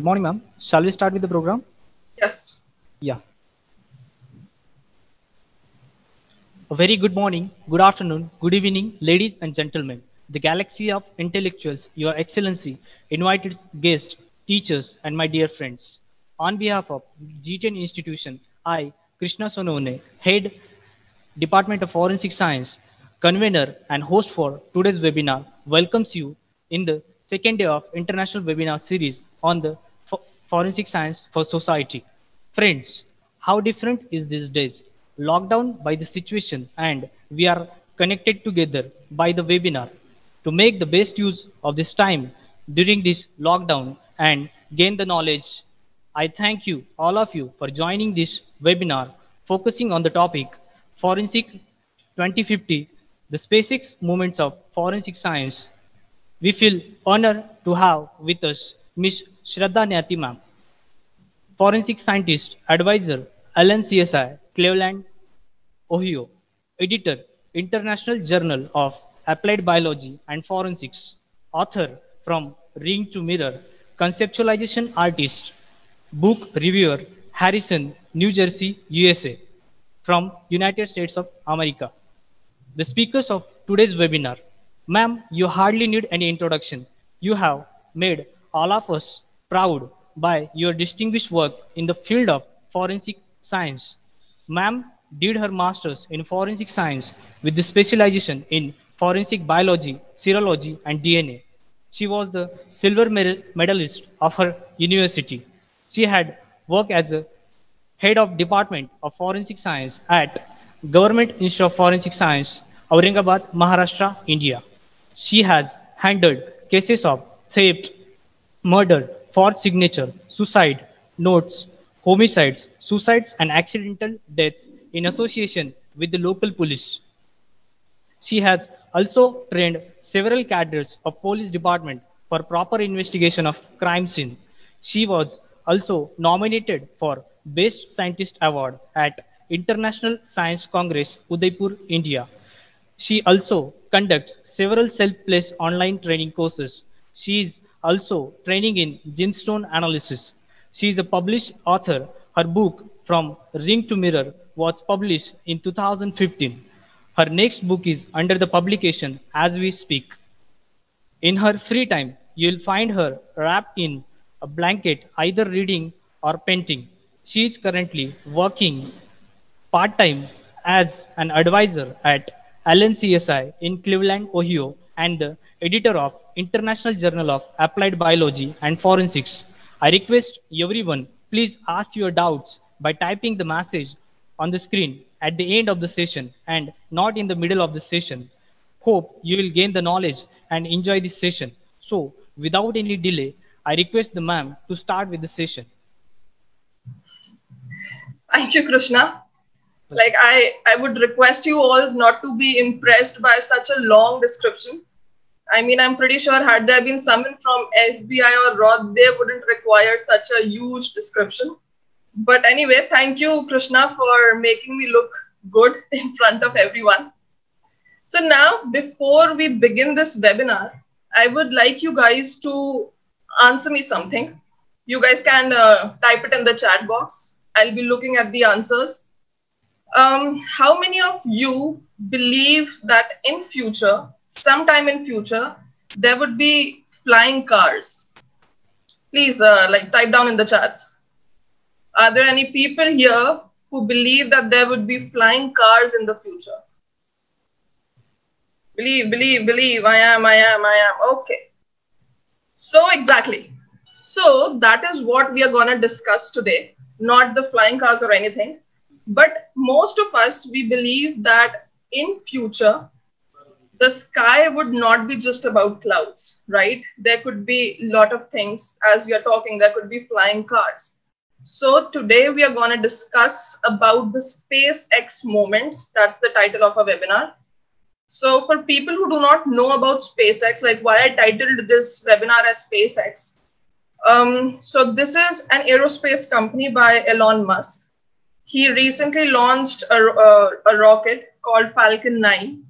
Good morning, ma'am. Shall we start with the program? Yes. Yeah. A very good morning, good afternoon, good evening, ladies and gentlemen. The galaxy of intellectuals, Your Excellency, invited guests, teachers, and my dear friends. On behalf of GTN institution, I, Krishna Sonone, Head, Department of Forensic Science, convener and host for today's webinar, welcomes you in the second day of International Webinar Series on the Forensic Science for Society. Friends, how different is these days? Lockdown by the situation, and we are connected together by the webinar. To make the best use of this time during this lockdown and gain the knowledge, I thank you, all of you, for joining this webinar focusing on the topic Forensic 2050, the SpaceX Moments of Forensic Science. We feel honored to have with us Ms. Shraddha Nyati, ma'am, Forensic Scientist, Advisor, Alien CSI, Cleveland, Ohio, Editor, International Journal of Applied Biology and Forensics, author From Ring to Mirror, conceptualization artist, book reviewer, Harrison, New Jersey, USA, from United States of America. The speakers of today's webinar, ma'am, you hardly need any introduction. You have made all of us proud by your distinguished work in the field of forensic science. Ma'am did her master's in forensic science with the specialization in forensic biology, serology, and DNA. She was the silver medalist of her university. She had worked as a head of Department of Forensic Science at Government Institute of Forensic Science, Aurangabad, Maharashtra, India. She has handled cases of theft, murder, forged signature, suicide, notes, homicides, suicides, and accidental deaths in association with the local police. She has also trained several cadres of police department for proper investigation of crime scene. She was also nominated for Best Scientist Award at International Science Congress, Udaipur, India. She also conducts several self-paced online training courses. She is also training in gemstone analysis. She is a published author. Her book, From Ring to Mirror, was published in 2015. Her next book is under the publication as we speak. In her free time, you'll find her wrapped in a blanket, either reading or painting. She is currently working part-time as an advisor at Alien CSI in Cleveland, Ohio, and the editor of International Journal of Applied Biology and Forensics. I request everyone, please ask your doubts by typing the message on the screen at the end of the session and not in the middle of the session. Hope you will gain the knowledge and enjoy this session. So, without any delay, I request the ma'am to start with the session. Thank you, Krishna. Like I would request you all not to be impressed by such a long description. I mean, I'm pretty sure had there been someone from FBI or Roth, they wouldn't require such a huge description. But anyway, thank you, Krishna, for making me look good in front of everyone. So now, before we begin this webinar, I would like you guys to answer me something. You guys can type it in the chat box. I'll be looking at the answers. How many of you believe that in future, sometime in future, there would be flying cars? Please like type down in the chats. Are there any people here who believe that there would be flying cars in the future? Believe, believe, believe. I am. Okay. So exactly. So that is what we are going to discuss today. Not the flying cars or anything. But most of us, we believe that in future, the sky would not be just about clouds, right? There could be a lot of things. As we are talking, there could be flying cars. So today we are going to discuss about the SpaceX moments. That's the title of our webinar. So for people who do not know about SpaceX, like why I titled this webinar as SpaceX. So this is an aerospace company by Elon Musk. He recently launched a rocket called Falcon 9.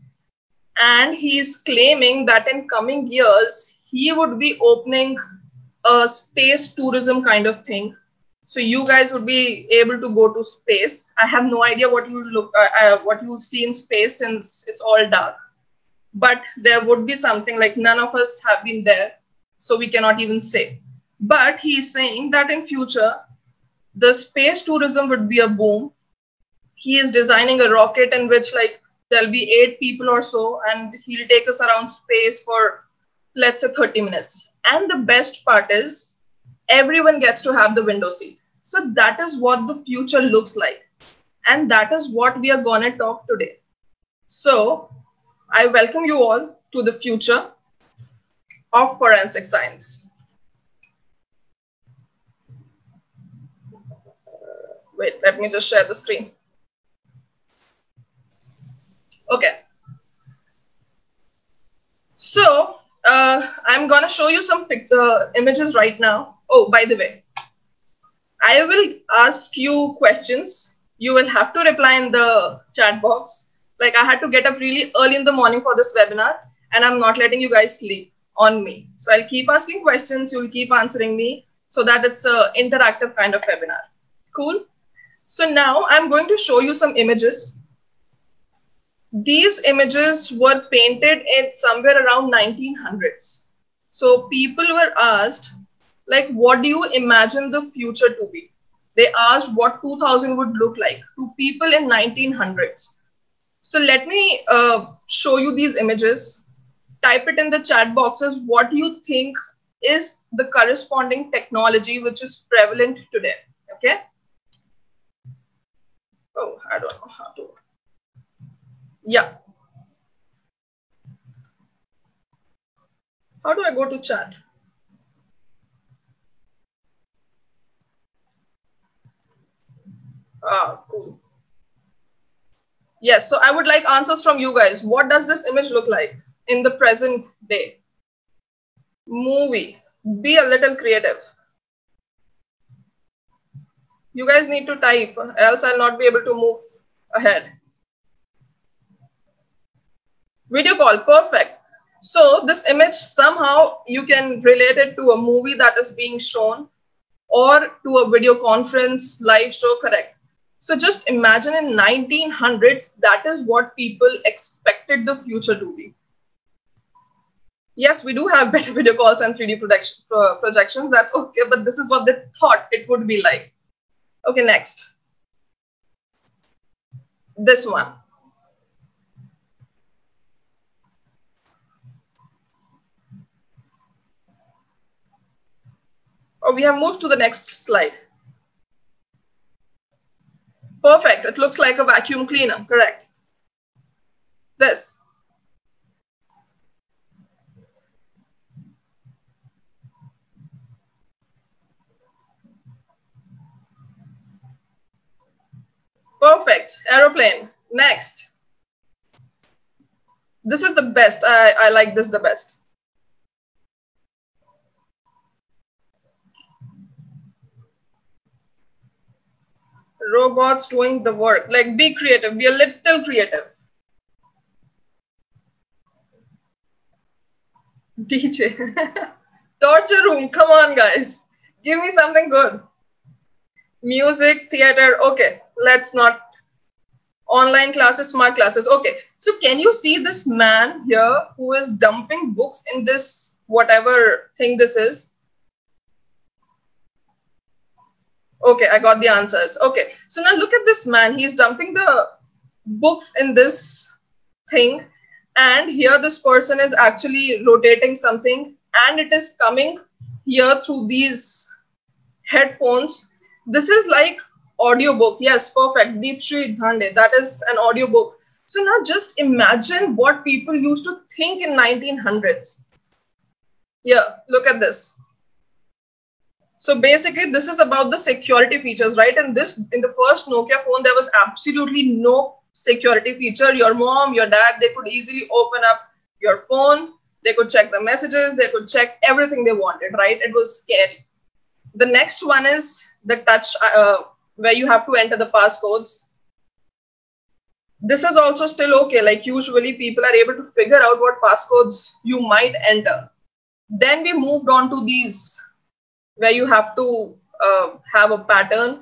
And he is claiming that in coming years, he would be opening a space tourism kind of thing. So you guys would be able to go to space. I have no idea what you look, what you'll see in space, since it's all dark. But there would be something like none of us have been there, so we cannot even say. But he's saying that in future, the space tourism would be a boom. He is designing a rocket in which like there'll be 8 people or so, and he'll take us around space for, let's say, 30 minutes. And the best part is everyone gets to have the window seat. So that is what the future looks like. And that is what we are going to talk today. So I welcome you all to the future of forensic science. Wait, let me just share the screen. Okay. So I'm going to show you some images right now. Oh, by the way, I will ask you questions. You will have to reply in the chat box. Like, I had to get up really early in the morning for this webinar, and I'm not letting you guys sleep on me. So I'll keep asking questions. You'll keep answering me, so that it's an interactive kind of webinar. Cool. So now I'm going to show you some images. These images were painted in somewhere around 1900s. So people were asked, like, what do you imagine the future to be? They asked what 2000 would look like to people in 1900s. So let me show you these images. Type it in the chat boxes. What do you think is the corresponding technology which is prevalent today? Okay. Oh, I don't know how to. Yeah. How do I go to chat? Ah, cool. Yes, so I would like answers from you guys. What does this image look like in the present day? Movie. Be a little creative. You guys need to type, else I'll not be able to move ahead. Video call, perfect. So this image, somehow you can relate it to a movie that is being shown or to a video conference, live show, correct. So just imagine in 1900s, that is what people expected the future to be. Yes, we do have better video calls and 3D projections, that's okay, but this is what they thought it would be like. Okay, next. This one. Oh, we have moved to the next slide. Perfect. It looks like a vacuum cleaner. Correct. This. Perfect. Aeroplane. Next. This is the best. I like this the best. Robots doing the work. Like, be creative, be a little creative. DJ. Torture room. Come on, guys. Give me something good. Music, theater. Okay. Let's not. Online classes, smart classes. Okay. So can you see this man here who is dumping books in this, whatever thing this is? Okay, I got the answers. Okay, so now look at this man. He's dumping the books in this thing. And here this person is actually rotating something. And it is coming here through these headphones. This is like audiobook. Yes, perfect. Deep Sri Dhande. That is an audiobook. So now just imagine what people used to think in 1900s. Yeah, look at this. So basically, this is about the security features, right? And this, in the first Nokia phone, there was absolutely no security feature. Your mom, your dad, they could easily open up your phone. They could check the messages. They could check everything they wanted, right? It was scary. The next one is the touch, where you have to enter the passcodes. This is also still okay. Like, usually people are able to figure out what passcodes you might enter. Then we moved on to these where you have to have a pattern.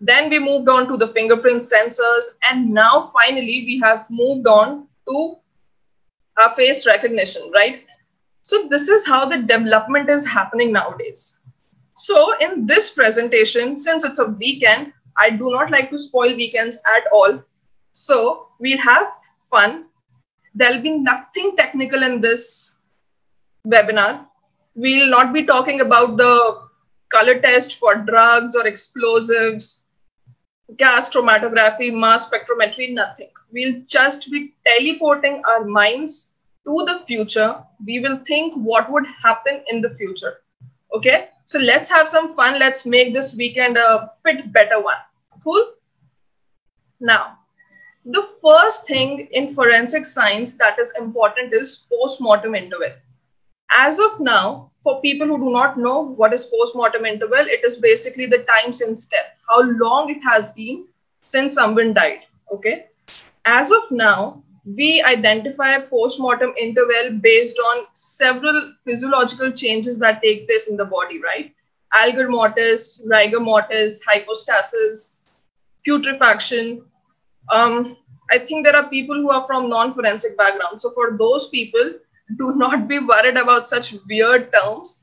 Then we moved on to the fingerprint sensors. And now finally, we have moved on to our face recognition, right? So this is how the development is happening nowadays. So in this presentation, since it's a weekend, I do not like to spoil weekends at all. So we'll have fun. There'll be nothing technical in this webinar. We'll not be talking about the color test for drugs or explosives, gas chromatography, mass spectrometry, nothing. We'll just be teleporting our minds to the future. We will think what would happen in the future. Okay, so let's have some fun. Let's make this weekend a bit better one. Cool? Now, the first thing in forensic science that is important is post-mortem interval. As of now, for people who do not know what is post-mortem interval, it is basically the time since death, how long it has been since someone died. Okay. As of now, we identify post-mortem interval based on several physiological changes that take place in the body, right? Algor mortis, rigor mortis, hypostasis, putrefaction. I think there are people who are from non-forensic backgrounds. So for those people, do not be worried about such weird terms.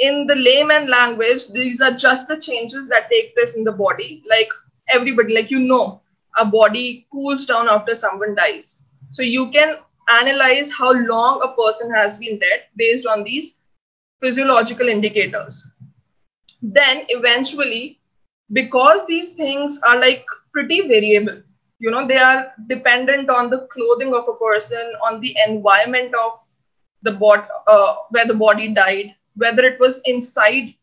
In the layman language, these are just the changes that take place in the body. Like everybody, like you know, our body cools down after someone dies. So you can analyze how long a person has been dead based on these physiological indicators. Then eventually, because these things are like pretty variable, you know, they are dependent on the clothing of a person, on the environment of the body, where the body died, whether it was inside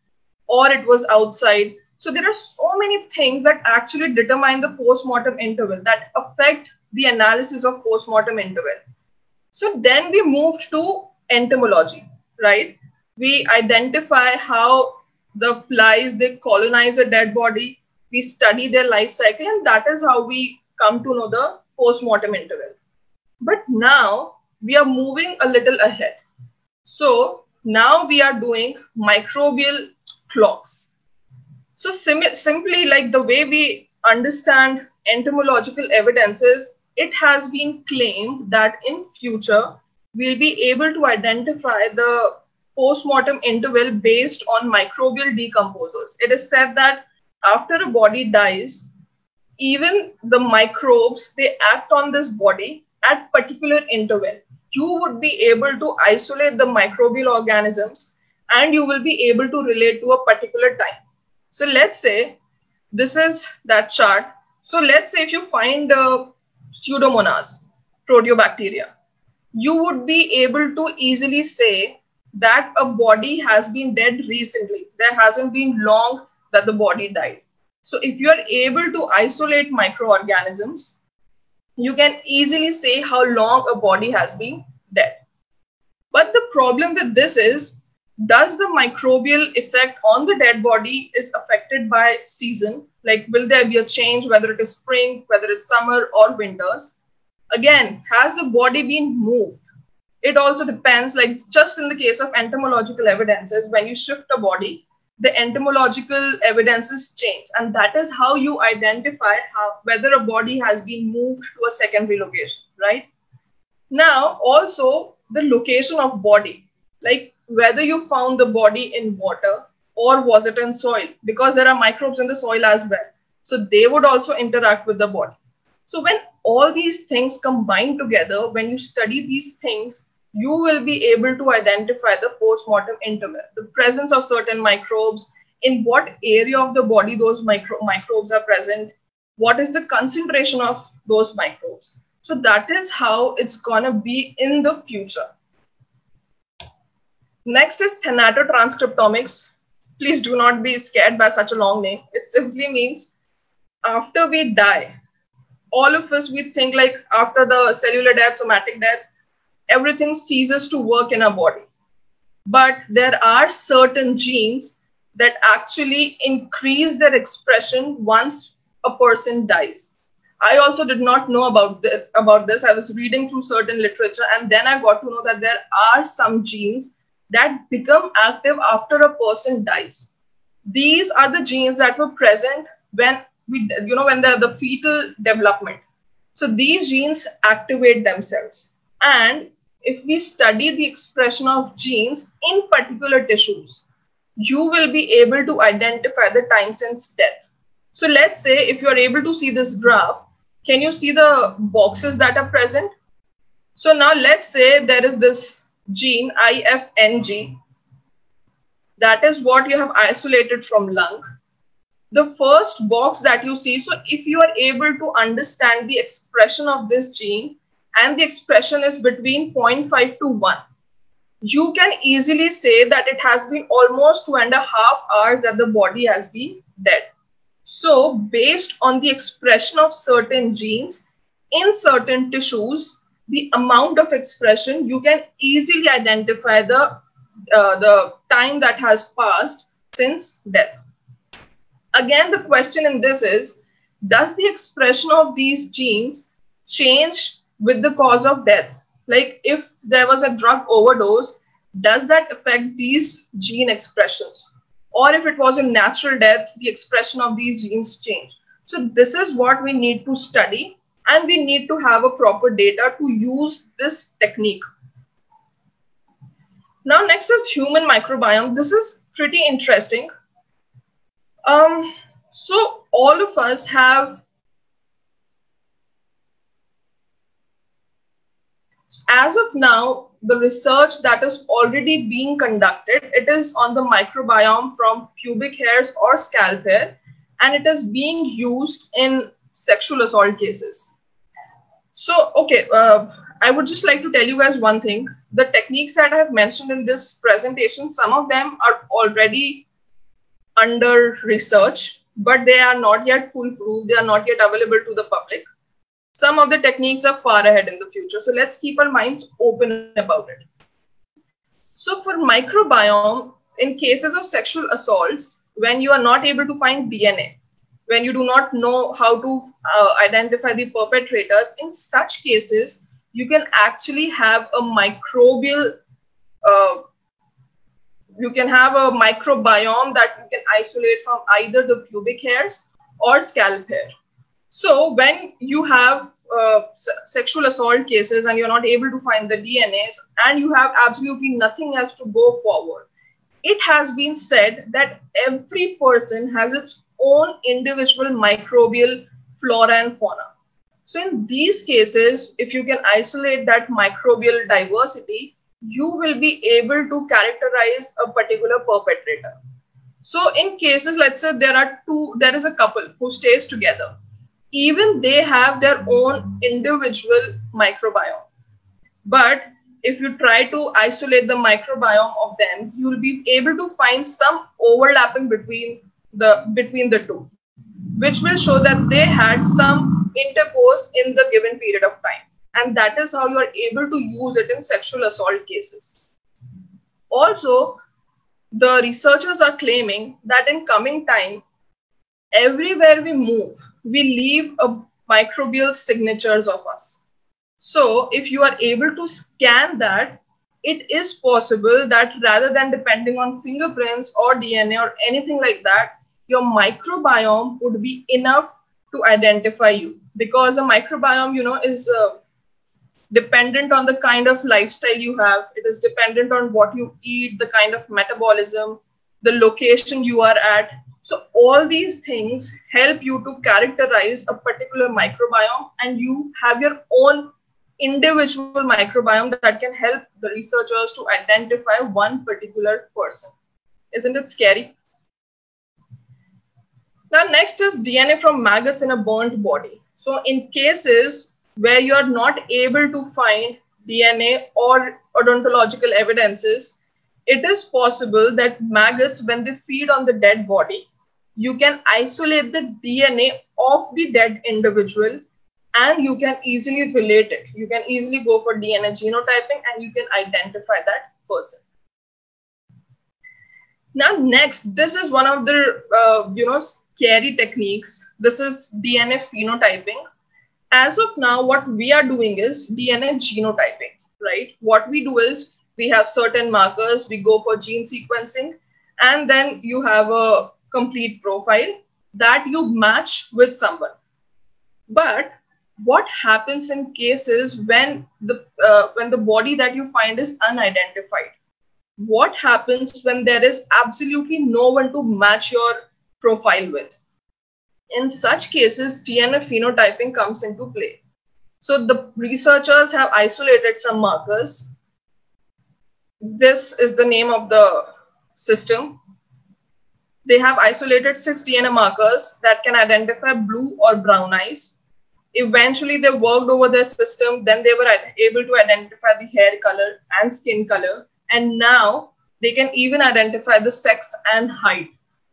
or it was outside. So there are so many things that actually determine the post-mortem interval that affect the analysis of post-mortem interval. So then we moved to entomology, right? We identify how the flies, they colonize a dead body. We study their life cycle, and that is how we come to know the post-mortem interval. But now we are moving a little ahead. So now we are doing microbial clocks. So simply like the way we understand entomological evidences, it has been claimed that in future, we'll be able to identify the post-mortem interval based on microbial decomposers. It is said that after a body dies, even the microbes, they act on this body at particular interval. You would be able to isolate the microbial organisms and you will be able to relate to a particular time. So let's say this is that chart. So let's say if you find Pseudomonas, proteobacteria, you would be able to easily say that a body has been dead recently. There hasn't been long that the body died. So if you are able to isolate microorganisms, you can easily say how long a body has been dead. But the problem with this is, does the microbial effect on the dead body is affected by season? Like, will there be a change, whether it is spring, whether it's summer or winters? Again, has the body been moved? It also depends, like just in the case of entomological evidences, when you shift a body, the entomological evidences change, and that is how you identify whether a body has been moved to a secondary location, right? Now, also the location of body, like whether you found the body in water or was it in soil, because there are microbes in the soil as well. So they would also interact with the body. So when all these things combine together, when you study these things, you will be able to identify the post-mortem interval, the presence of certain microbes, in what area of the body those microbes are present, what is the concentration of those microbes. So that is how it's gonna be in the future. Next is thanatotranscriptomics. Please do not be scared by such a long name. It simply means after we die, all of us, we think like after the cellular death, somatic death, everything ceases to work in our body. But there are certain genes that actually increase their expression once a person dies. I also did not know about this. I was reading through certain literature and then I got to know that there are some genes that become active after a person dies. These are the genes that were present when we, when the fetal development. So these genes activate themselves. And if we study the expression of genes in particular tissues, you will be able to identify the time since death. So let's say if you're able to see this graph, can you see the boxes that are present? So now let's say there is this gene IFNG. That is what you have isolated from lung. The first box that you see, so if you are able to understand the expression of this gene, and the expression is between 0.5 to 1, you can easily say that it has been almost 2.5 hours that the body has been dead. So based on the expression of certain genes in certain tissues, the amount of expression, you can easily identify the time that has passed since death. Again, the question in this is, does the expression of these genes change with the cause of death? Like if there was a drug overdose, does that affect these gene expressions? Or if it was a natural death, the expression of these genes change. So this is what we need to study, and we need to have a proper data to use this technique. Now next is human microbiome. This is pretty interesting. So all of us have, as of now, the research that is already being conducted, it is on the microbiome from pubic hairs or scalp hair, and it is being used in sexual assault cases. So, okay, I would just like to tell you guys one thing. The techniques that I have mentioned in this presentation, some of them are already under research, but they are not yet foolproof. They are not yet available to the public. Some of the techniques are far ahead in the future. So let's keep our minds open about it. So for microbiome, in cases of sexual assaults, when you are not able to find DNA, when you do not know how to identify the perpetrators, in such cases, you can actually have a microbial, you can have a microbiome that you can isolate from either the pubic hairs or scalp hair. So when you have sexual assault cases and you're not able to find the DNAs and you have absolutely nothing else to go forward, it has been said that every person has its own individual microbial flora and fauna. So in these cases, if you can isolate that microbial diversity, you will be able to characterize a particular perpetrator. So in cases, let's say there is a couple who stays together. Even they have their own individual microbiome. But if you try to isolate the microbiome of them, you'll be able to find some overlapping between the two, which will show that they had some intercourse in the given period of time. And that is how you're able to use it in sexual assault cases. Also, the researchers are claiming that in coming time, everywhere we move, we leave a microbial signatures of us. So if you are able to scan that, it is possible that rather than depending on fingerprints or DNA or anything like that, your microbiome would be enough to identify you, because a microbiome, is dependent on the kind of lifestyle you have. It is dependent on what you eat, the kind of metabolism, the location you are at. So all these things help you to characterize a particular microbiome, and you have your own individual microbiome that can help the researchers to identify one particular person. Isn't it scary? Now next is DNA from maggots in a burnt body. So in cases where you are not able to find DNA or odontological evidences, it is possible that maggots, when they feed on the dead body, you can isolate the DNA of the dead individual and you can easily relate it. You can easily go for DNA genotyping and you can identify that person. Now next, this is one of the, scary techniques. This is DNA phenotyping. As of now, what we are doing is DNA genotyping, right? What we do is we have certain markers, we go for gene sequencing, and then you have a complete profile that you match with someone. But what happens in cases when the body that you find is unidentified? What happens when there is absolutely no one to match your profile with? In such cases, DNA phenotyping comes into play. So the researchers have isolated some markers. This is the name of the system. They have isolated 6 DNA markers that can identify blue or brown eyes. Eventually, they worked over their system. Then they were able to identify the hair color and skin color. And now they can even identify the sex and height.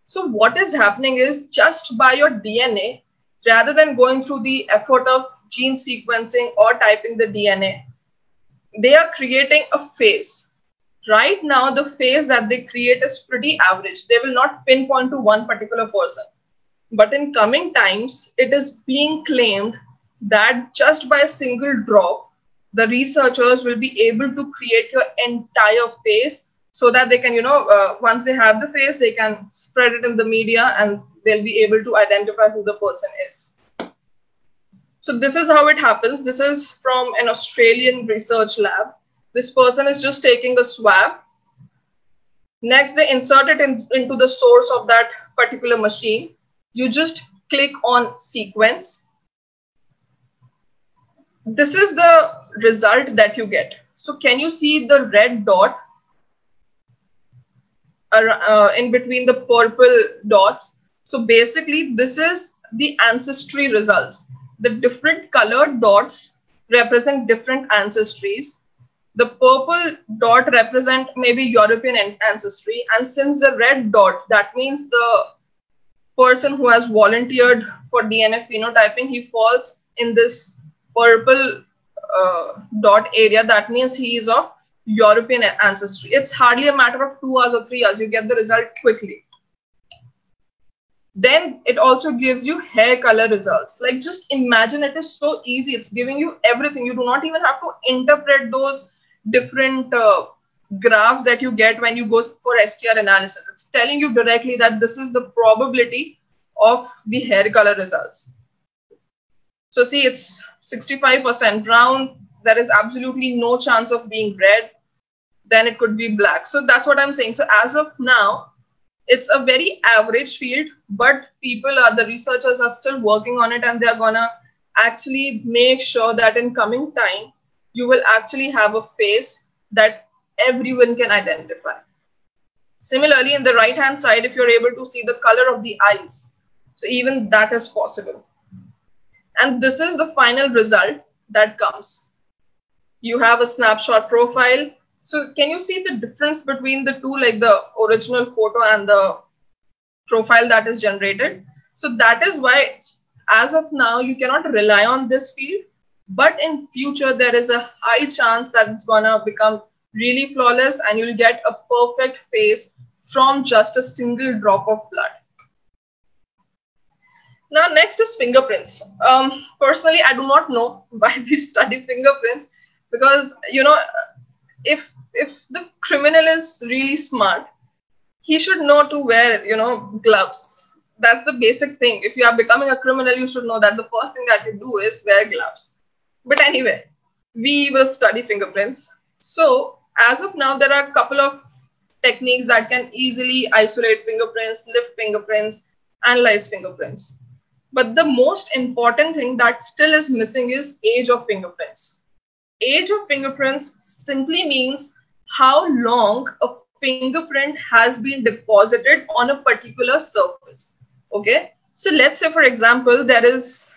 So what is happening is, just by your DNA, rather than going through the effort of gene sequencing or typing the DNA, they are creating a face. Right now, the face that they create is pretty average. They will not pinpoint to one particular person. But in coming times, it is being claimed that just by a single drop, the researchers will be able to create your entire face, so that they can, once they have the face, they can spread it in the media and they'll be able to identify who the person is. So this is how it happens. This is from an Australian research lab. This person is just taking a swab. Next, they insert it into the source of that particular machine. You just click on sequence. This is the result that you get. So can you see the red dot in between the purple dots? So basically, this is the ancestry results. The different colored dots represent different ancestries. The purple dot represent maybe European ancestry. And since the red dot, that means the person who has volunteered for DNA phenotyping, he falls in this purple dot area. That means he is of European ancestry. It's hardly a matter of 2 hours or 3 hours. You get the result quickly. Then it also gives you hair color results. Like, just imagine, it is so easy. It's giving you everything. You do not even have to interpret those different graphs that you get when you go for STR analysis. It's telling you directly that this is the probability of the hair color results. So see, it's 65% brown. There is absolutely no chance of being red. Then it could be black. So that's what I'm saying. So as of now, it's a very average field, but the researchers are still working on it, and they're gonna actually make sure that in coming time, you will actually have a face that everyone can identify. Similarly, in the right-hand side, if you're able to see the color of the eyes, so even that is possible. And this is the final result that comes. You have a snapshot profile. So can you see the difference between the two, like the original photo and the profile that is generated? So that is why, as of now, you cannot rely on this field. But in future, there is a high chance that it's going to become really flawless, and you'll get a perfect face from just a single drop of blood. Now, next is fingerprints. Personally, I do not know why we study fingerprints, because, if the criminal is really smart, he should know to wear, gloves. That's the basic thing. If you are becoming a criminal, you should know that the first thing that you do is wear gloves. But anyway, we will study fingerprints. So as of now, there are a couple of techniques that can easily isolate fingerprints, lift fingerprints, analyze fingerprints. But the most important thing that still is missing is age of fingerprints. Age of fingerprints simply means how long a fingerprint has been deposited on a particular surface. Okay, so let's say, for example, there is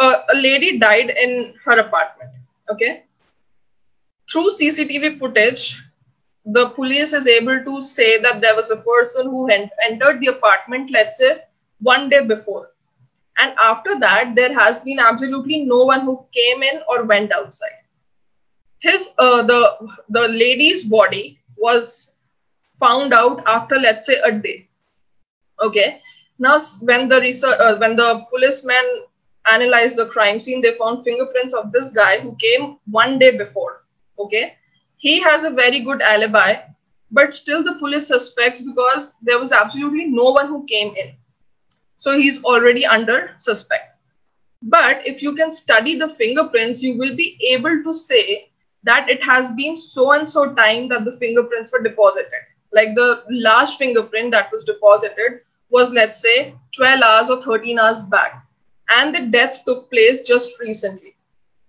a lady died in her apartment. Okay, through CCTV footage, the police is able to say that there was a person who entered the apartment, let's say, one day before. And after that, there has been absolutely no one who came in or went outside. The lady's body was found out after, let's say, a day. Okay. Now, when the policemen analyzed the crime scene, they found fingerprints of this guy who came one day before. Okay. He has a very good alibi, but still the police suspects because there was absolutely no one who came in. So he's already under suspect. But if you can study the fingerprints, you will be able to say that it has been so and so time that the fingerprints were deposited. Like the last fingerprint that was deposited was, let's say, 12 hours or 13 hours back. And the death took place just recently.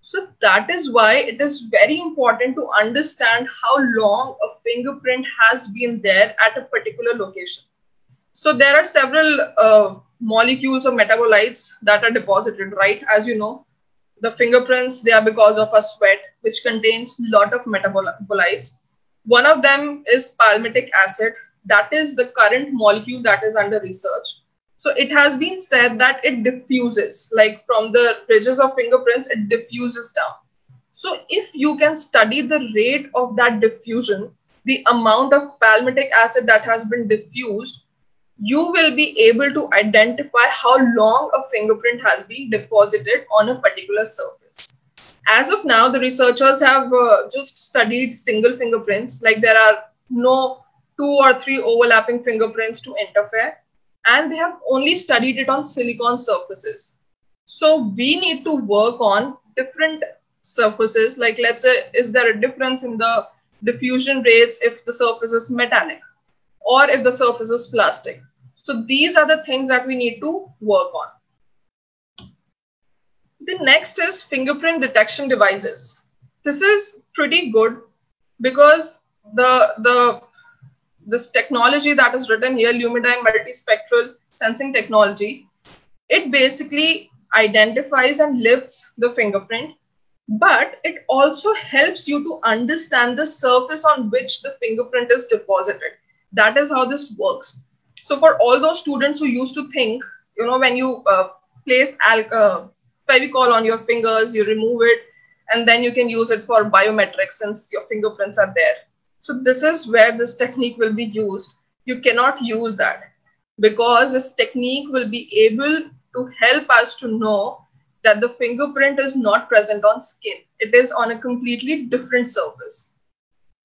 So that is why it is very important to understand how long a fingerprint has been there at a particular location. So there are several molecules or metabolites that are deposited, right? As you know, the fingerprints, they are because of a sweat, which contains a lot of metabolites. One of them is palmitic acid. That is the current molecule that is under research. So it has been said that it diffuses, like from the ridges of fingerprints, it diffuses down. So if you can study the rate of that diffusion, the amount of palmitic acid that has been diffused, you will be able to identify how long a fingerprint has been deposited on a particular surface. As of now, the researchers have just studied single fingerprints, like there are no 2 or 3 overlapping fingerprints to interfere, and they have only studied it on silicon surfaces. So we need to work on different surfaces, like let's say, is there a difference in the diffusion rates if the surface is metallic or if the surface is plastic? So these are the things that we need to work on. The next is fingerprint detection devices. This is pretty good because this technology that is written here, Lumidine multispectral sensing technology, it basically identifies and lifts the fingerprint, but it also helps you to understand the surface on which the fingerprint is deposited. That is how this works. So for all those students who used to think, you know, when you place Fevicol on your fingers, you remove it, and then you can use it for biometrics since your fingerprints are there. So this is where this technique will be used. You cannot use that because this technique will be able to help us to know that the fingerprint is not present on skin. It is on a completely different surface.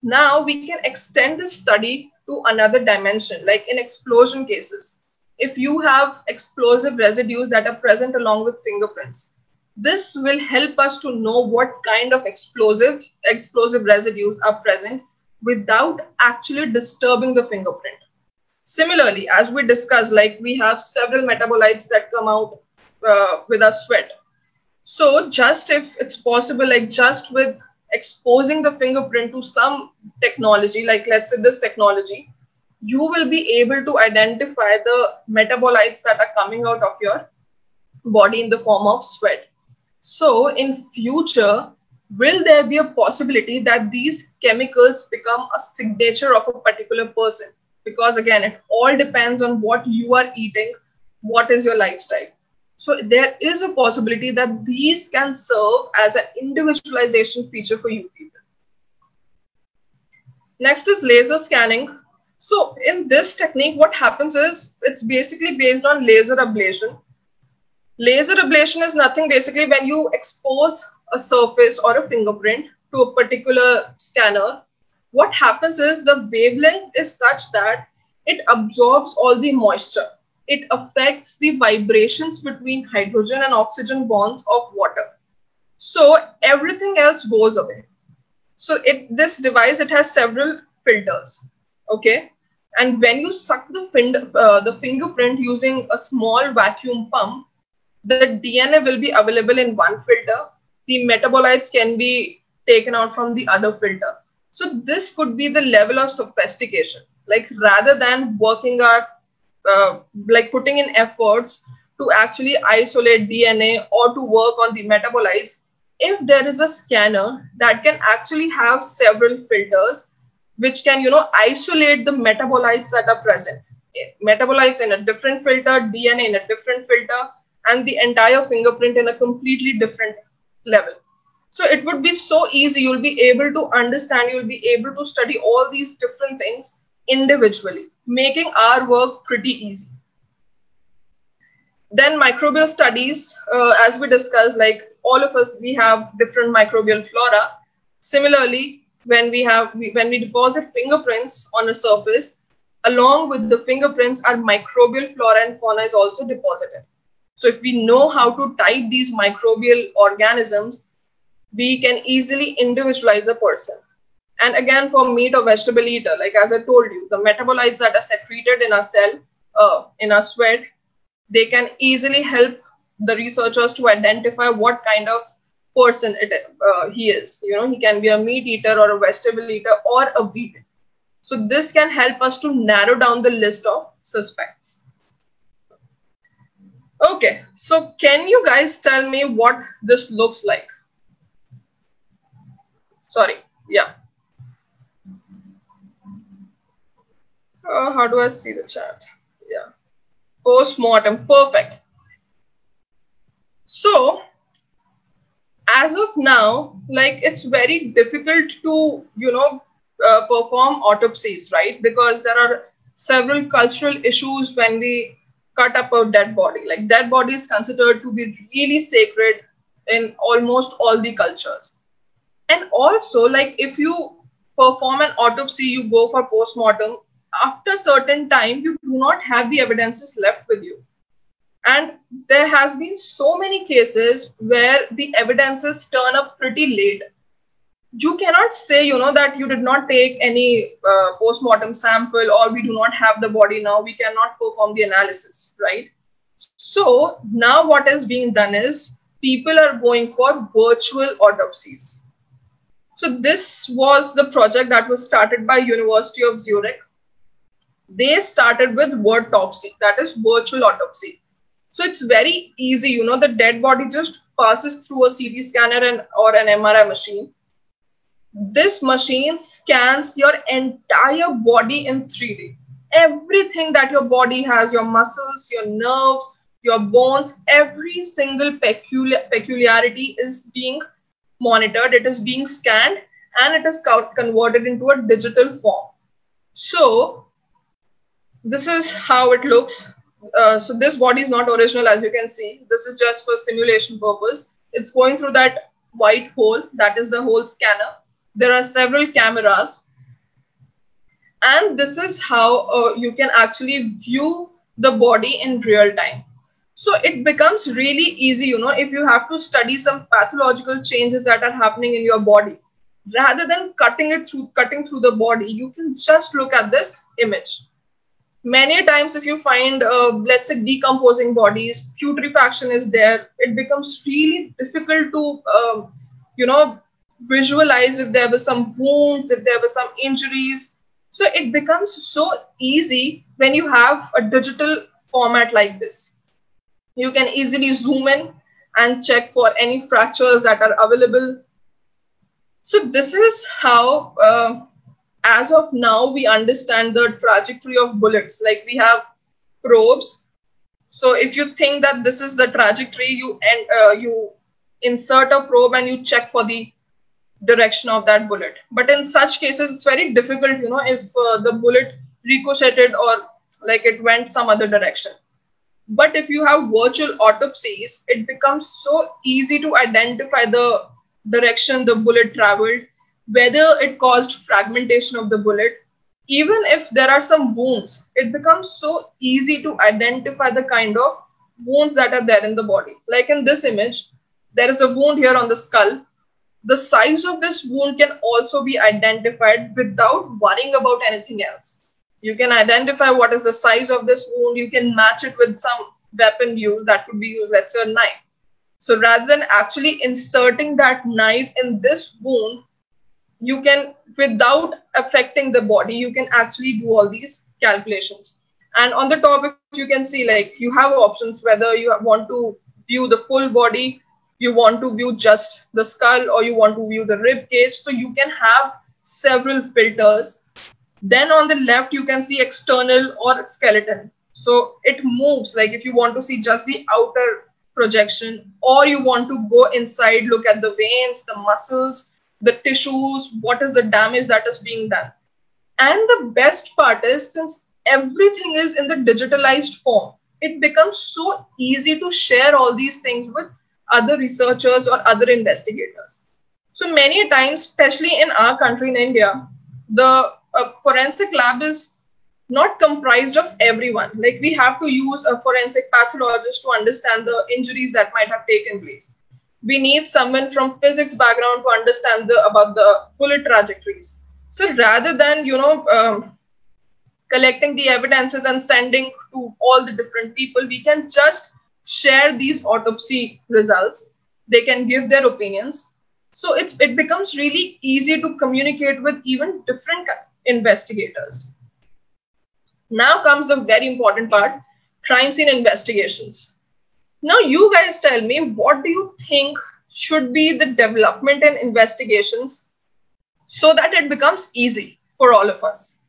Now we can extend this study to another dimension, like in explosion cases. If you have explosive residues that are present along with fingerprints, this will help us to know what kind of explosive residues are present without actually disturbing the fingerprint. Similarly, as we discussed, like we have several metabolites that come out with our sweat. So just if it's possible, like just with exposing the fingerprint to some technology, like let's say this technology, you will be able to identify the metabolites that are coming out of your body in the form of sweat. So in future, will there be a possibility that these chemicals become a signature of a particular person? Because again, it all depends on what you are eating, what is your lifestyle. So there is a possibility that these can serve as an individualization feature for you people. Next is laser scanning. So in this technique, what happens is it's basically based on laser ablation. Laser ablation is nothing basically when you expose a surface or a fingerprint to a particular scanner. What happens is the wavelength is such that it absorbs all the moisture. It affects the vibrations between hydrogen and oxygen bonds of water. So everything else goes away. So this device, it has several filters, okay? And when you suck the fingerprint using a small vacuum pump, the DNA will be available in one filter. The metabolites can be taken out from the other filter. So this could be the level of sophistication, like rather than working out, like putting in efforts to actually isolate DNA or to work on the metabolites. If there is a scanner that can actually have several filters, which can, you know, isolate the metabolites that are present, metabolites in a different filter, DNA in a different filter, and the entire fingerprint in a completely different level. So it would be so easy. You'll be able to understand, you'll be able to study all these different things individually, making our work pretty easy. Then microbial studies, as we discussed, like all of us, we have different microbial flora. Similarly, when we deposit fingerprints on a surface, along with the fingerprints, our microbial flora and fauna is also deposited. So if we know how to type these microbial organisms, we can easily individualize a person. And again, for meat or vegetable eater, like as I told you, the metabolites that are secreted in our cell, in our sweat, they can easily help the researchers to identify what kind of person he is. You know, he can be a meat eater or a vegetable eater or a vegan. So this can help us to narrow down the list of suspects. Okay, so can you guys tell me what this looks like? Sorry, yeah. How do I see the chat? Yeah, post-mortem, perfect. So as of now, like it's very difficult to, you know, perform autopsies, right? Because there are several cultural issues when we cut up a dead body. Like dead body is considered to be really sacred in almost all the cultures. And also, like if you perform an autopsy, you go for post-mortem, after a certain time, you do not have the evidences left with you. And there has been so many cases where the evidences turn up pretty late. You cannot say, you know, that you did not take any post-mortem sample, or we do not have the body now, we cannot perform the analysis, right? So now what is being done is people are going for virtual autopsies. So this was the project that was started by University of Zurich. They started with Wordtopsy, that is virtual autopsy. So it's very easy, you know, the dead body just passes through a CT scanner and or an MRI machine. This machine scans your entire body in 3D. Everything that your body has, your muscles, your nerves, your bones, every single peculiarity is being monitored, it is being scanned, and it is converted into a digital form. So this is how it looks. So this body is not original, as you can see. This is just for simulation purpose. It's going through that white hole. That is the whole scanner. There are several cameras. And this is how you can actually view the body in real time. So it becomes really easy, you know, if you have to study some pathological changes that are happening in your body. Rather than cutting through the body, you can just look at this image. Many times if you find, let's say, decomposing bodies, putrefaction is there, it becomes really difficult to, you know, visualize if there were some wounds, if there were some injuries. So it becomes so easy when you have a digital format like this. You can easily zoom in and check for any fractures that are available. So this is how... as of now, we understand the trajectory of bullets. Like we have probes. So if you think that this is the trajectory, you insert a probe and you check for the direction of that bullet. But in such cases, it's very difficult, you know, if the bullet ricocheted or like it went some other direction. But if you have virtual autopsies, it becomes so easy to identify the direction the bullet traveled, whether it caused fragmentation of the bullet. Even if there are some wounds, it becomes so easy to identify the kind of wounds that are there in the body. Like in this image, there is a wound here on the skull. The size of this wound can also be identified without worrying about anything else. You can identify what is the size of this wound. You can match it with some weapon used that could be used, let's say a knife. So rather than actually inserting that knife in this wound, you can, without affecting the body, you can actually do all these calculations. And on the top, you can see, like, you have options whether you want to view the full body, you want to view just the skull, or you want to view the rib cage. So you can have several filters. Then on the left, you can see external or skeleton. So it moves, like if you want to see just the outer projection, or you want to go inside, look at the veins, the muscles, the tissues, what is the damage that is being done. And the best part is, since everything is in the digitalized form, it becomes so easy to share all these things with other researchers or other investigators. So many times, especially in our country, in India, the forensic lab is not comprised of everyone. Like, we have to use a forensic pathologist to understand the injuries that might have taken place. We need someone from physics background to understand about the bullet trajectories. So rather than, you know, collecting the evidences and sending to all the different people, we can just share these autopsy results. They can give their opinions. So it becomes really easy to communicate with even different investigators. Now comes the very important part, crime scene investigations. Now you guys tell me, what do you think should be the development in investigations so that it becomes easy for all of us?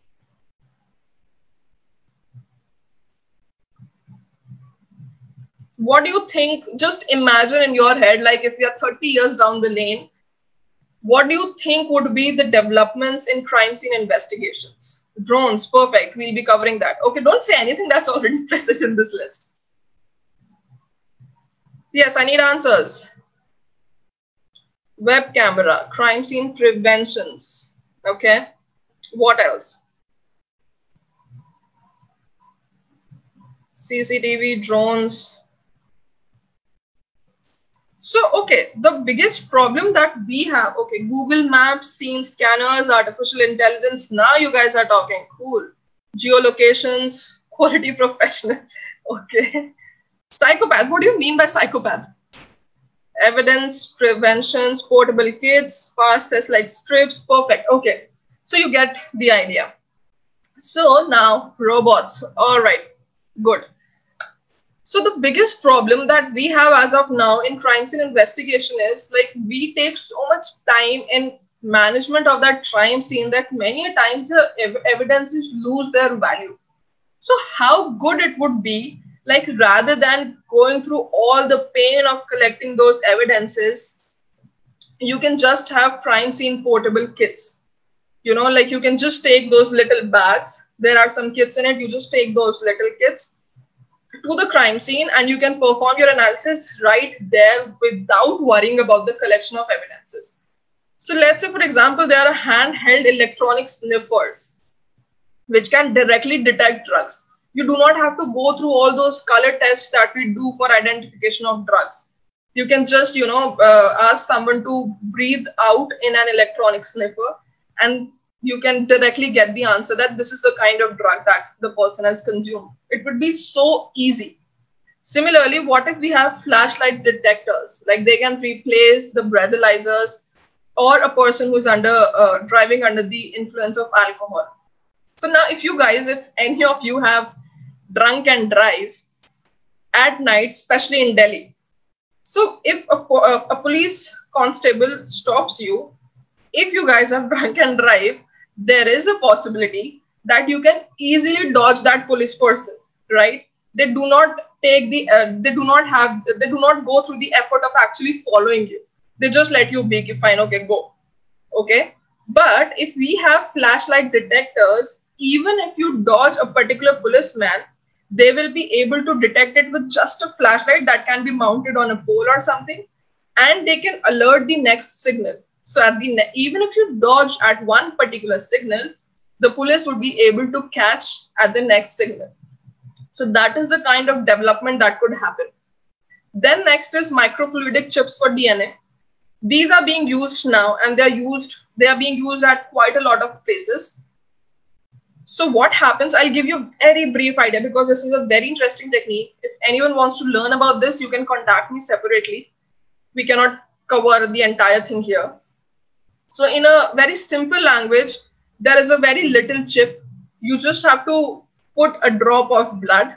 What do you think? Just imagine in your head, like if you're 30 years down the lane, what do you think would be the developments in crime scene investigations? Drones, perfect. We'll be covering that. Okay, don't say anything that's already present in this list. Yes, I need answers. Web camera, crime scene preventions. Okay, what else? CCTV, drones. So, okay, the biggest problem that we have, okay, Google Maps, scene scanners, artificial intelligence, now you guys are talking, cool. Geolocations, quality professional, okay. Psychopath, what do you mean by psychopath? Evidence, preventions, portable kits, fast tests like strips, perfect, okay. So you get the idea. So now robots, all right, good. So the biggest problem that we have as of now in crime scene investigation is, like, we take so much time in management of that crime scene that many times the evidences lose their value. So how good it would be, like, rather than going through all the pain of collecting those evidences, you can just have crime scene portable kits. You know, like, you can just take those little bags. There are some kits in it. You just take those little kits to the crime scene and you can perform your analysis right there without worrying about the collection of evidences. So let's say, for example, there are handheld electronic sniffers which can directly detect drugs. You do not have to go through all those color tests that we do for identification of drugs. You can just, you know, ask someone to breathe out in an electronic sniffer and you can directly get the answer that this is the kind of drug that the person has consumed. It would be so easy. Similarly, what if we have flashlight detectors? Like, they can replace the breathalyzers or a person who's under driving under the influence of alcohol. So now if you guys, if any of you have drunk and drive at night, especially in Delhi. So if a police constable stops you, if you guys have drunk and drive, there is a possibility that you can easily dodge that police person, right? They do not take the, they do not go through the effort of actually following you. They just let you be, fine, okay, go, okay? But if we have flashlight detectors, even if you dodge a particular policeman, they will be able to detect it with just a flashlight that can be mounted on a pole or something, and they can alert the next signal. So at the even if you dodge at one particular signal, the police would be able to catch at the next signal. So that is the kind of development that could happen. Then next is microfluidic chips for DNA. These are being used now and they are being used at quite a lot of places. So what happens, I'll give you a very brief idea because this is a very interesting technique. If anyone wants to learn about this, you can contact me separately. We cannot cover the entire thing here. So in a very simple language, there is a very little chip. You just have to put a drop of blood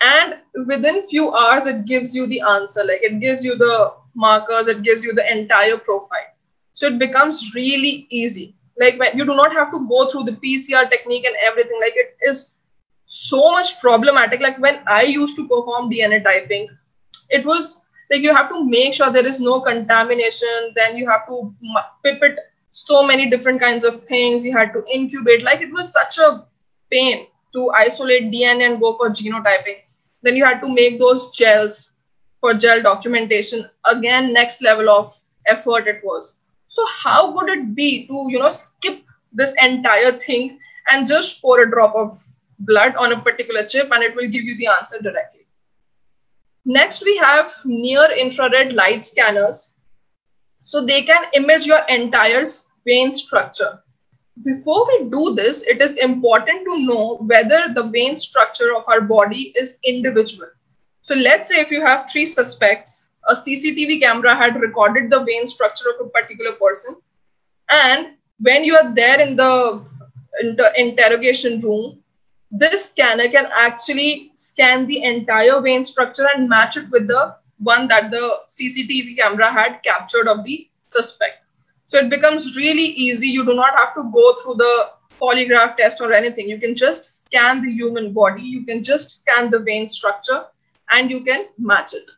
and within few hours, it gives you the answer. Like, it gives you the markers, it gives you the entire profile. So it becomes really easy. Like, when you do not have to go through the PCR technique and everything. Like, it is so much problematic. Like, when I used to perform DNA typing, it was like, you have to make sure there is no contamination. Then you have to pipette so many different kinds of things. You had to incubate. Like, it was such a pain to isolate DNA and go for genotyping. Then you had to make those gels for gel documentation. Again, next level of effort it was. So how would it be to, you know, skip this entire thing and just pour a drop of blood on a particular chip and it will give you the answer directly? Next, we have near infrared light scanners. So they can image your entire vein structure. Before we do this, it is important to know whether the vein structure of our body is individual. So let's say if you have 3 suspects, a CCTV camera had recorded the vein structure of a particular person. And when you are there in the interrogation room, this scanner can actually scan the entire vein structure and match it with the one that the CCTV camera had captured of the suspect. So it becomes really easy. You do not have to go through the polygraph test or anything. You can just scan the human body. You can just scan the vein structure and you can match it.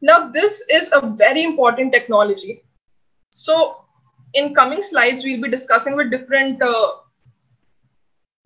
Now, this is a very important technology. So in coming slides, we'll be discussing with different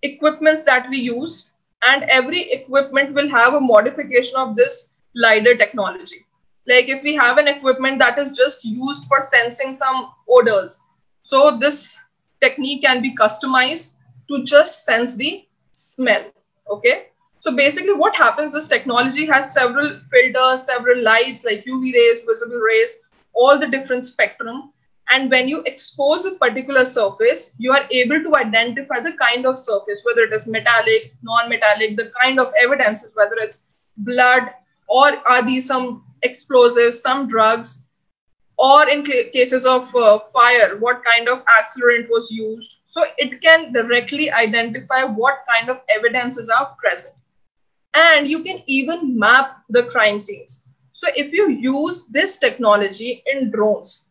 equipments that we use. And every equipment will have a modification of this LIDAR technology. Like if we have an equipment that is just used for sensing some odors, so this technique can be customized to just sense the smell, okay? So basically what happens, this technology has several filters, several lights like UV rays, visible rays, all the different spectrum. And when you expose a particular surface, you are able to identify the kind of surface, whether it is metallic, non-metallic, the kind of evidences, whether it's blood or are these some explosives, some drugs, or in cases of fire, what kind of accelerant was used. So it can directly identify what kind of evidences are present. And you can even map the crime scenes. So if you use this technology in drones,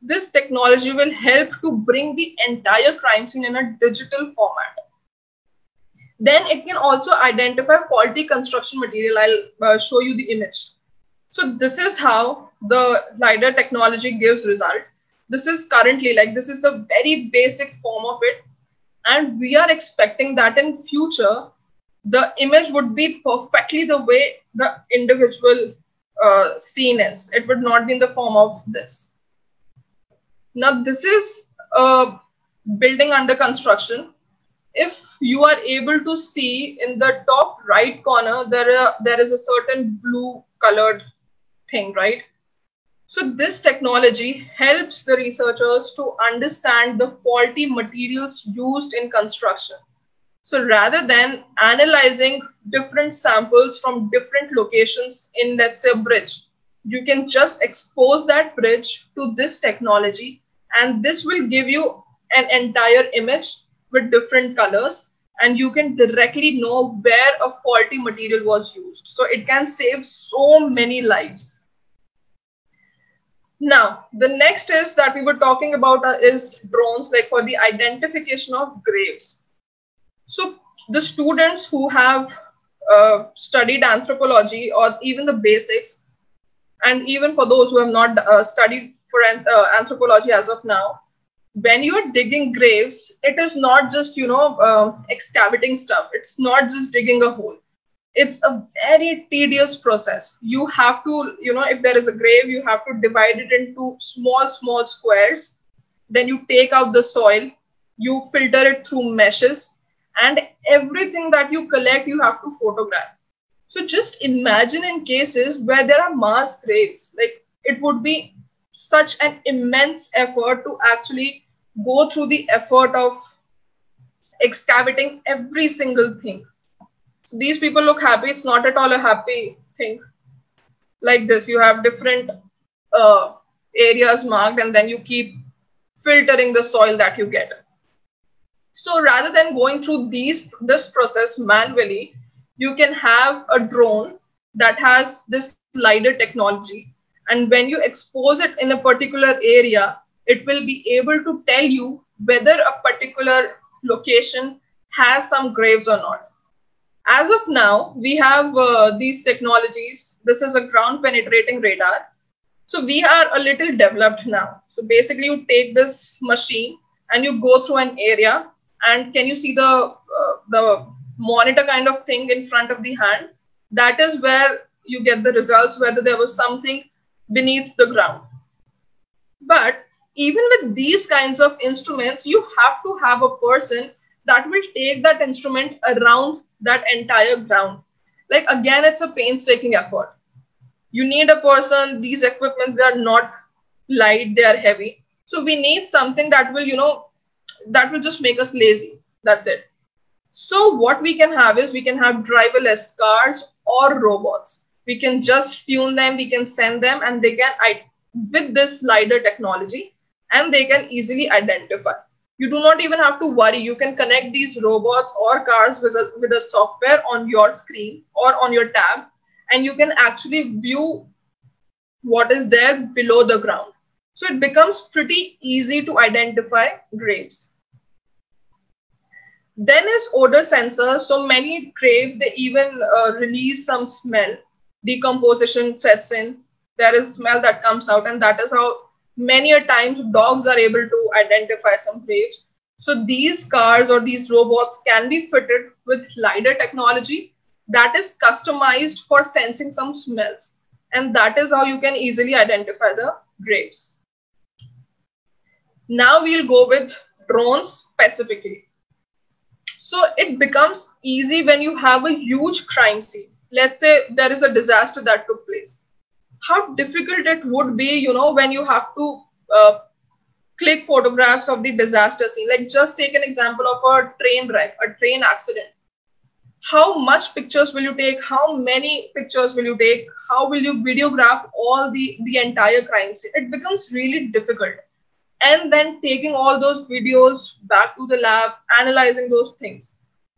this technology will help to bring the entire crime scene in a digital format. Then it can also identify faulty construction material. I'll show you the image. So this is how the LIDAR technology gives result. This is currently like, this is the very basic form of it. And we are expecting that in future, the image would be perfectly the way the individual scene is. It would not be in the form of this. Now, this is a building under construction. If you are able to see in the top right corner, there is a certain blue colored thing, right? So this technology helps the researchers to understand the faulty materials used in construction. So rather than analyzing different samples from different locations in, let's say, a bridge, you can just expose that bridge to this technology and this will give you an entire image with different colors and you can directly know where a faulty material was used. So it can save so many lives. Now, the next is that we were talking about is drones, like for the identification of graves. So the students who have studied anthropology or even the basics, and even for those who have not studied anthropology as of now, when you're digging graves, it is not just, you know, excavating stuff. It's not just digging a hole. It's a very tedious process. You have to, you know, if there is a grave, you have to divide it into small squares. Then you take out the soil, you filter it through meshes, and everything that you collect, you have to photograph. So just imagine in cases where there are mass graves, like it would be such an immense effort to actually go through the effort of excavating every single thing. So these people look happy. It's not at all a happy thing. Like this, you have different areas marked and then you keep filtering the soil that you get. So rather than going through this process manually, you can have a drone that has this LIDAR technology. And when you expose it in a particular area, it will be able to tell you whether a particular location has some graves or not. As of now, we have these technologies. This is a ground penetrating radar. So we are a little developed now. So basically you take this machine and you go through an area and can you see the monitor kind of thing in front of the hand? That is where you get the results, whether there was something beneath the ground. But even with these kinds of instruments, you have to have a person that will take that instrument around that entire ground. Like, again, it's a painstaking effort. You need a person. These equipments, they are not light, they are heavy. So we need something that will, you know, that will just make us lazy. That's it. So what we can have is we can have driverless cars or robots. We can just tune them, we can send them, and they can, with this LIDAR technology, and they can easily identify. You do not even have to worry. You can connect these robots or cars with a software on your screen or on your tab, and you can actually view what is there below the ground. So it becomes pretty easy to identify graves. Then is odor sensors. So many graves, they even release some smell. Decomposition sets in. There is smell that comes out, and that is how many a times dogs are able to identify some graves. So these cars or these robots can be fitted with LIDAR technology that is customized for sensing some smells. And that is how you can easily identify the graves. Now we'll go with drones specifically. So it becomes easy when you have a huge crime scene. Let's say there is a disaster that took place. How difficult it would be, you know, when you have to click photographs of the disaster scene. Like, just take an example of a train wreck, a train accident. How much pictures will you take? How many pictures will you take? How will you videograph all the entire crime scene? It becomes really difficult. And then taking all those videos back to the lab, analyzing those things.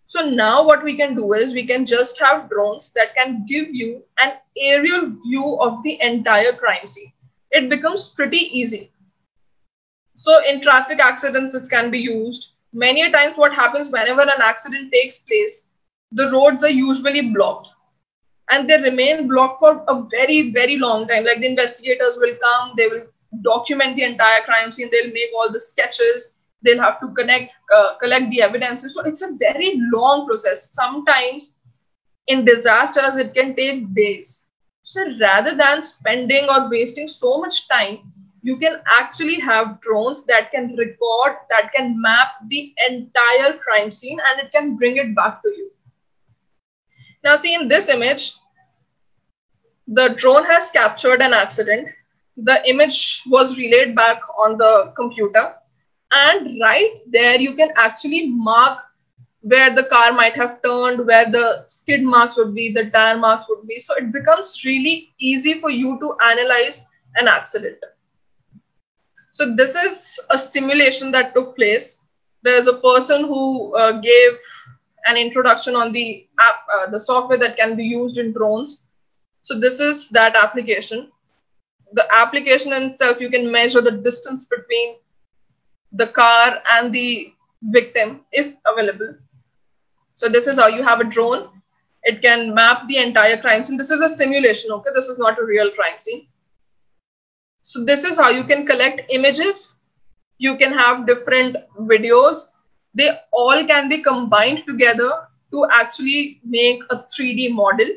So now what we can do is we can just have drones that can give you an aerial view of the entire crime scene. It becomes pretty easy. So in traffic accidents, it can be used. Many a times what happens whenever an accident takes place, the roads are usually blocked. And they remain blocked for a very, very long time. Like, the investigators will come, they will document the entire crime scene, they'll make all the sketches. They'll have to collect the evidences. So it's a very long process. Sometimes in disasters, it can take days. So rather than spending or wasting so much time, you can actually have drones that can record, that can map the entire crime scene, and it can bring it back to you. Now, see in this image, the drone has captured an accident. The image was relayed back on the computer. And right there, you can actually mark where the car might have turned, where the skid marks would be, the tire marks would be. So it becomes really easy for you to analyze an accident. So this is a simulation that took place. There is a person who gave an introduction on the app, the software that can be used in drones. So this is that application. The application itself, you can measure the distance between the car and the victim, if available. So this is how you have a drone. It can map the entire crime scene. This is a simulation, okay? This is not a real crime scene. So this is how you can collect images. You can have different videos. They all can be combined together to actually make a 3D model.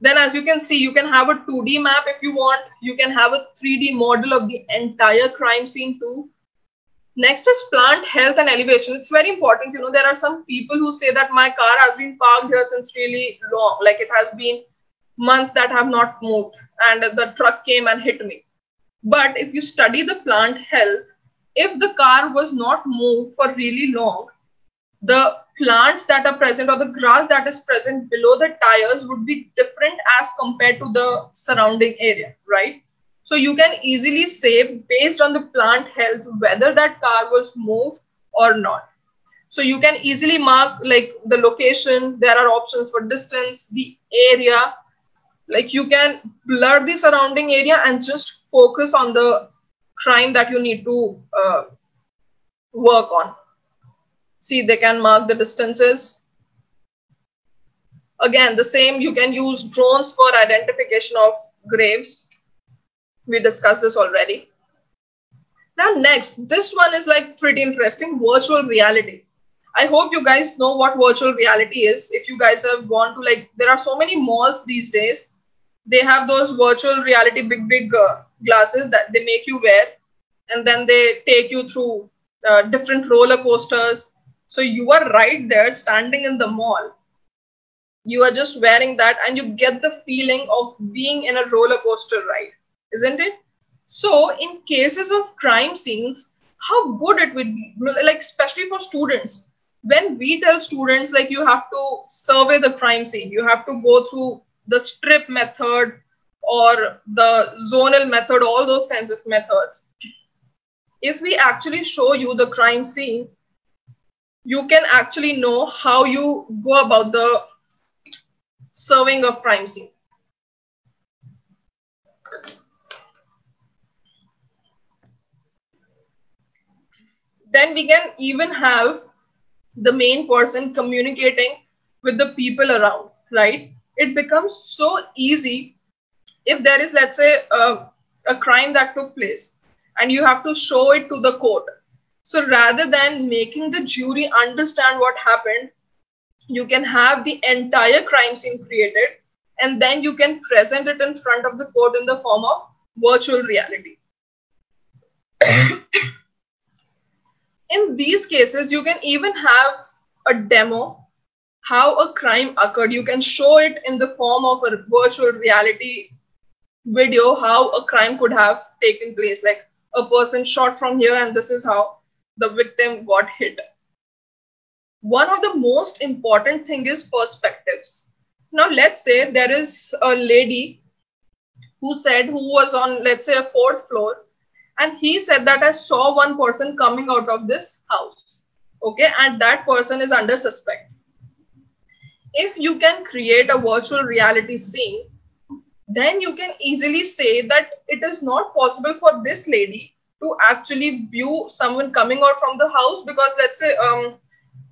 Then, as you can see, you can have a 2D map if you want. You can have a 3D model of the entire crime scene too. Next is plant health and elevation. It's very important. You know, there are some people who say that my car has been parked here since really long. Like, it has been months that have not moved, and the truck came and hit me. But if you study the plant health, if the car was not moved for really long, the plants that are present or the grass that is present below the tires would be different as compared to the surrounding area, right? So you can easily say, based on the plant health, whether that car was moved or not. So you can easily mark, like, the location. There are options for distance, the area. Like, you can blur the surrounding area and just focus on the crime that you need to work on. See, they can mark the distances. Again, the same, you can use drones for identification of graves. We discussed this already. Now next, this one is like pretty interesting, virtual reality. I hope you guys know what virtual reality is. If you guys have gone to, like, there are so many malls these days They have those virtual reality big glasses that they make you wear, and then they take you through different roller coasters. So you are right there standing in the mall. You are just wearing that and you get the feeling of being in a roller coaster ride, isn't it? So in cases of crime scenes, how good it would be, like especially for students. When we tell students like you have to survey the crime scene, you have to go through the strip method or the zonal method, all those kinds of methods. If we actually show you the crime scene, you can actually know how you go about the surveying of crime scene. Then we can even have the main person communicating with the people around, right? It becomes so easy if there is, let's say, a crime that took place and you have to show it to the court. So rather than making the jury understand what happened, you can have the entire crime scene created and then you can present it in front of the court in the form of virtual reality. In these cases, you can even have a demo, how a crime occurred. You can show it in the form of a virtual reality video, how a crime could have taken place, like a person shot from here and this is how the victim got hit. One of the most important thing is perspectives. Now, let's say there is a lady who was on, let's say, a fourth floor. And he said that I saw one person coming out of this house. Okay. And that person is under suspect. If you can create a virtual reality scene, then you can easily say that it is not possible for this lady to actually view someone coming out from the house because let's say,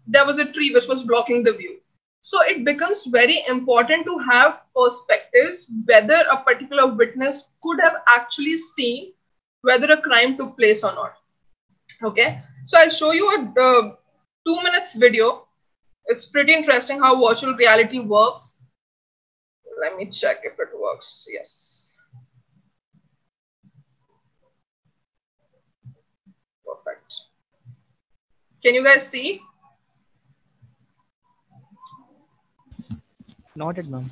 there was a tree which was blocking the view. So it becomes very important to have perspectives, whether a particular witness could have actually seen whether a crime took place or not. Okay. So I'll show you a 2 minutes video. It's pretty interesting how virtual reality works. Let me check if it works. Yes. Perfect. Can you guys see? Not at now.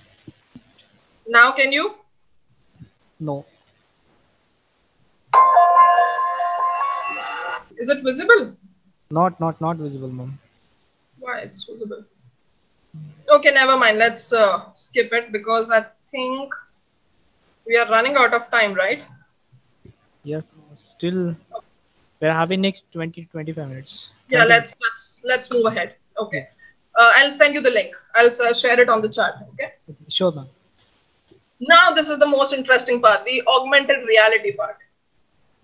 Now can you? No. Is it visible? Not visible, mom. Why it's visible? Okay, never mind. Let's skip it because I think we are running out of time, right? Yes, still we're having next 20 to 25 minutes. Yeah, let's move ahead. Okay. I'll send you the link. I'll share it on the chat. Okay. Sure, ma'am. Now this is the most interesting part, the augmented reality part.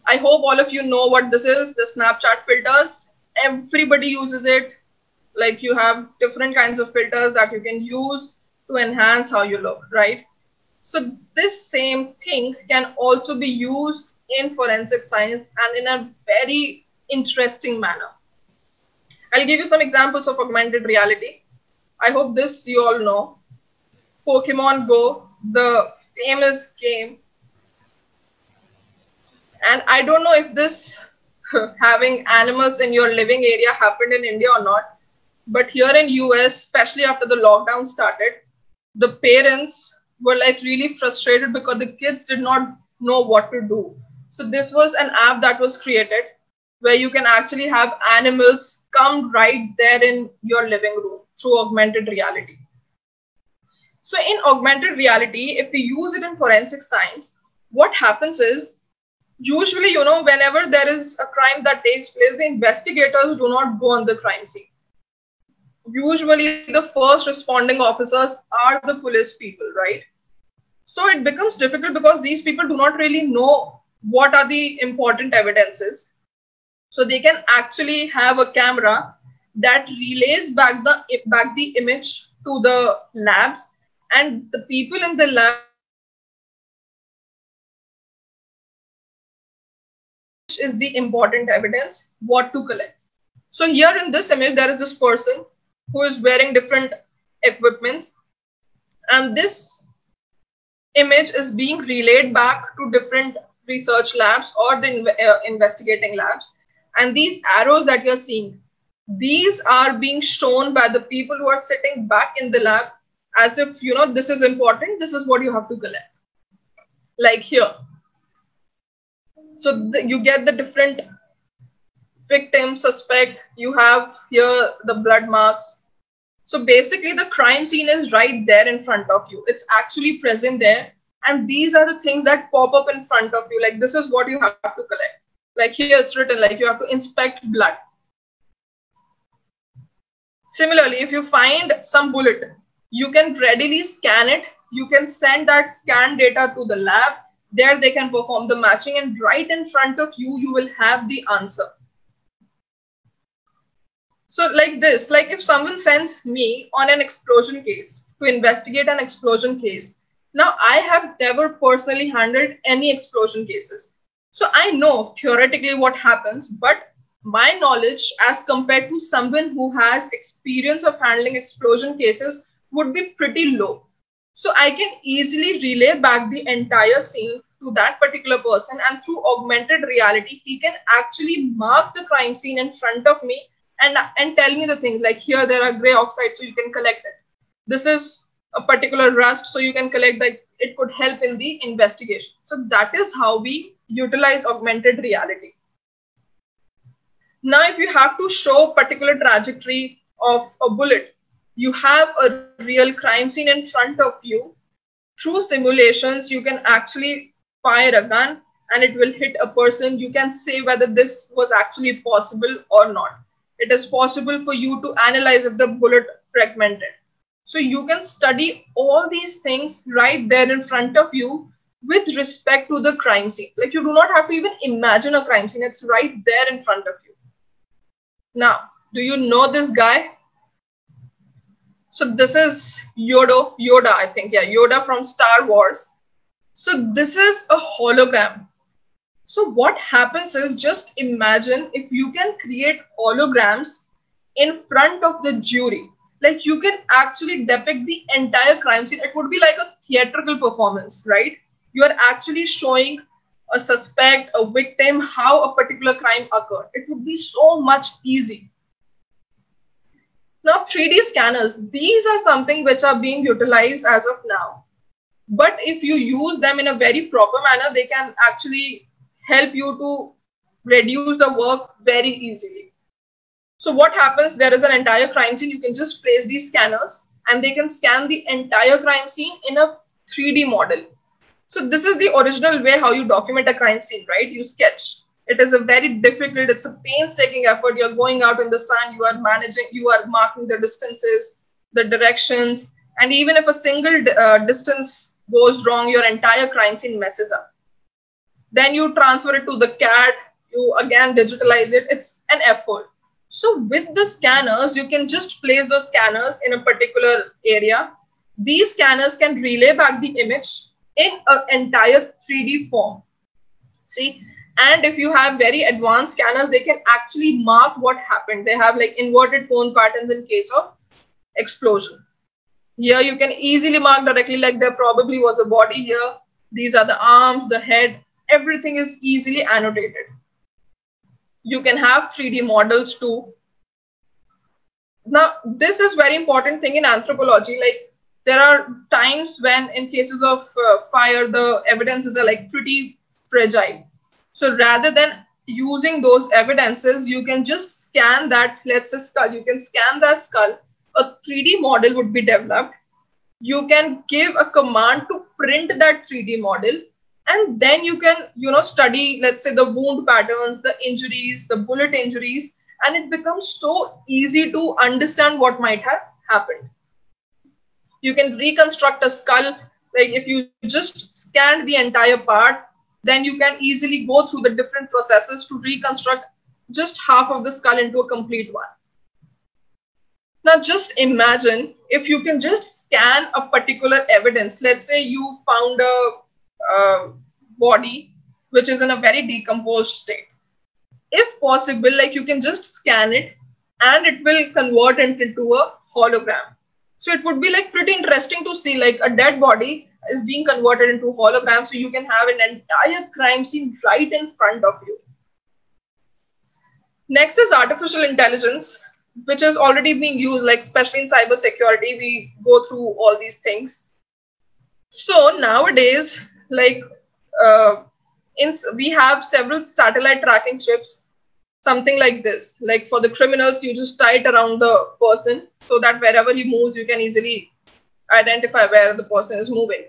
I hope all of you know what this is, the Snapchat filters. Everybody uses it. Like you have different kinds of filters that you can use to enhance how you look, right? So this same thing can also be used in forensic science and in a very interesting manner. I'll give you some examples of augmented reality. I hope this you all know. Pokemon Go, the famous game. And I don't know if this having animals in your living area happened in India or not, but here in US, especially after the lockdown started, the parents were like really frustrated because the kids did not know what to do. So this was an app that was created where you can actually have animals come right there in your living room through augmented reality. So in augmented reality, if we use it in forensic science, what happens is, usually, you know, whenever there is a crime that takes place, the investigators do not go on the crime scene. Usually, the first responding officers are the police people, right? So it becomes difficult because these people do not really know what are the important evidences. So they can actually have a camera that relays back the image to the labs, and the people in the lab is the important evidence, what to collect. So here in this image, there is this person who is wearing different equipments. And this image is being relayed back to different research labs or the investigating labs. And these arrows that you're seeing, these are being shown by the people who are sitting back in the lab as if, you know, this is important. This is what you have to collect. Like here. So you get the different victim, suspect, you have here the blood marks. So basically the crime scene is right there in front of you. It's actually present there. And these are the things that pop up in front of you. Like, this is what you have to collect. Like here it's written, like you have to inspect blood. Similarly, if you find some bullet, you can readily scan it. You can send that scan data to the lab. There they can perform the matching, and right in front of you, you will have the answer. So like this, like if someone sends me on an explosion case to investigate an explosion case, now I have never personally handled any explosion cases. So I know theoretically what happens, but my knowledge as compared to someone who has experience of handling explosion cases would be pretty low. So I can easily relay back the entire scene to that particular person, and through augmented reality, he can actually mark the crime scene in front of me and tell me the things, like here there are gray oxides, so you can collect it. This is a particular rust, so you can collect that. It could help in the investigation. So that is how we utilize augmented reality. Now, if you have to show a particular trajectory of a bullet, you have a real crime scene in front of you. Through simulations, you can actually fire a gun and it will hit a person. You can say whether this was actually possible or not. It is possible for you to analyze if the bullet fragmented. So you can study all these things right there in front of you with respect to the crime scene. Like, you do not have to even imagine a crime scene. It's right there in front of you. Now, do you know this guy? So this is Yoda, I think. Yeah, Yoda from Star Wars. So this is a hologram. So what happens is, just imagine if you can create holograms in front of the jury. Like, you can actually depict the entire crime scene. It would be like a theatrical performance, right? You are actually showing a suspect, a victim, how a particular crime occurred. It would be so much easy. Now, 3D scanners, these are something which are being utilized as of now. But if you use them in a very proper manner, they can actually help you to reduce the work very easily. So what happens, there is an entire crime scene. You can just place these scanners and they can scan the entire crime scene in a 3D model. So this is the original way how you document a crime scene, right? You sketch. It is a very difficult, it's a painstaking effort. You're going out in the sun, you are managing, you are marking the distances, the directions. And even if a single distance goes wrong, your entire crime scene messes up. Then you transfer it to the CAD, you again digitalize it. It's an effort. So with the scanners, you can just place those scanners in a particular area. These scanners can relay back the image in an entire 3D form. See, and if you have very advanced scanners, they can actually mark what happened. They have like inverted cone patterns in case of explosion. Here you can easily mark directly, like there probably was a body here. These are the arms, the head, everything is easily annotated. You can have 3D models too. Now, this is very important thing in anthropology. Like, there are times when in cases of fire, the evidences are like pretty fragile. So rather than using those evidences, you can just scan that, let's say skull, you can scan that skull. A 3D model would be developed. You can give a command to print that 3D model. And then you can, you know, study, let's say, the wound patterns, the injuries, the bullet injuries, and it becomes so easy to understand what might have happened. You can reconstruct a skull. Like, if you just scan the entire part, then you can easily go through the different processes to reconstruct just half of the skull into a complete one. Now, just imagine if you can just scan a particular evidence. Let's say you found a body which is in a very decomposed state. If possible, like, you can just scan it and it will convert it into a hologram. So it would be like pretty interesting to see, like, a dead body is being converted into holograms, so you can have an entire crime scene right in front of you. Next is artificial intelligence, which is already being used, like especially in cybersecurity, we go through all these things. So nowadays, like we have several satellite tracking chips, something like this. Like for the criminals, you just tie it around the person so that wherever he moves, you can easily identify where the person is moving.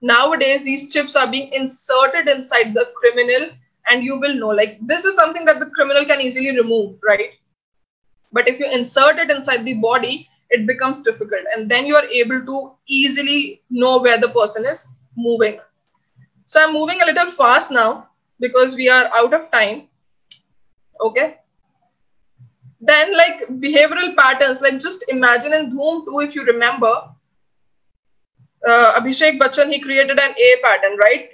Nowadays, these chips are being inserted inside the criminal, and you will know, like, this is something that the criminal can easily remove, right? But if you insert it inside the body, it becomes difficult. And then you are able to easily know where the person is moving. So I'm moving a little fast now because we are out of time. Okay. Then, like, behavioral patterns, like just imagine in Boom 2, if you remember, Abhishek Bachchan, he created an A pattern, right?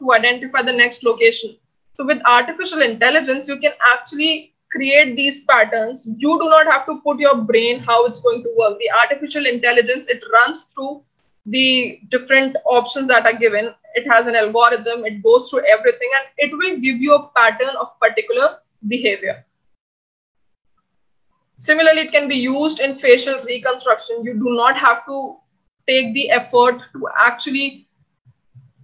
To identify the next location. So with artificial intelligence, you can actually create these patterns. You do not have to put your brain how it's going to work. The artificial intelligence, it runs through the different options that are given. It has an algorithm, it goes through everything, and it will give you a pattern of particular behavior. Similarly, it can be used in facial reconstruction. You do not have to take the effort to actually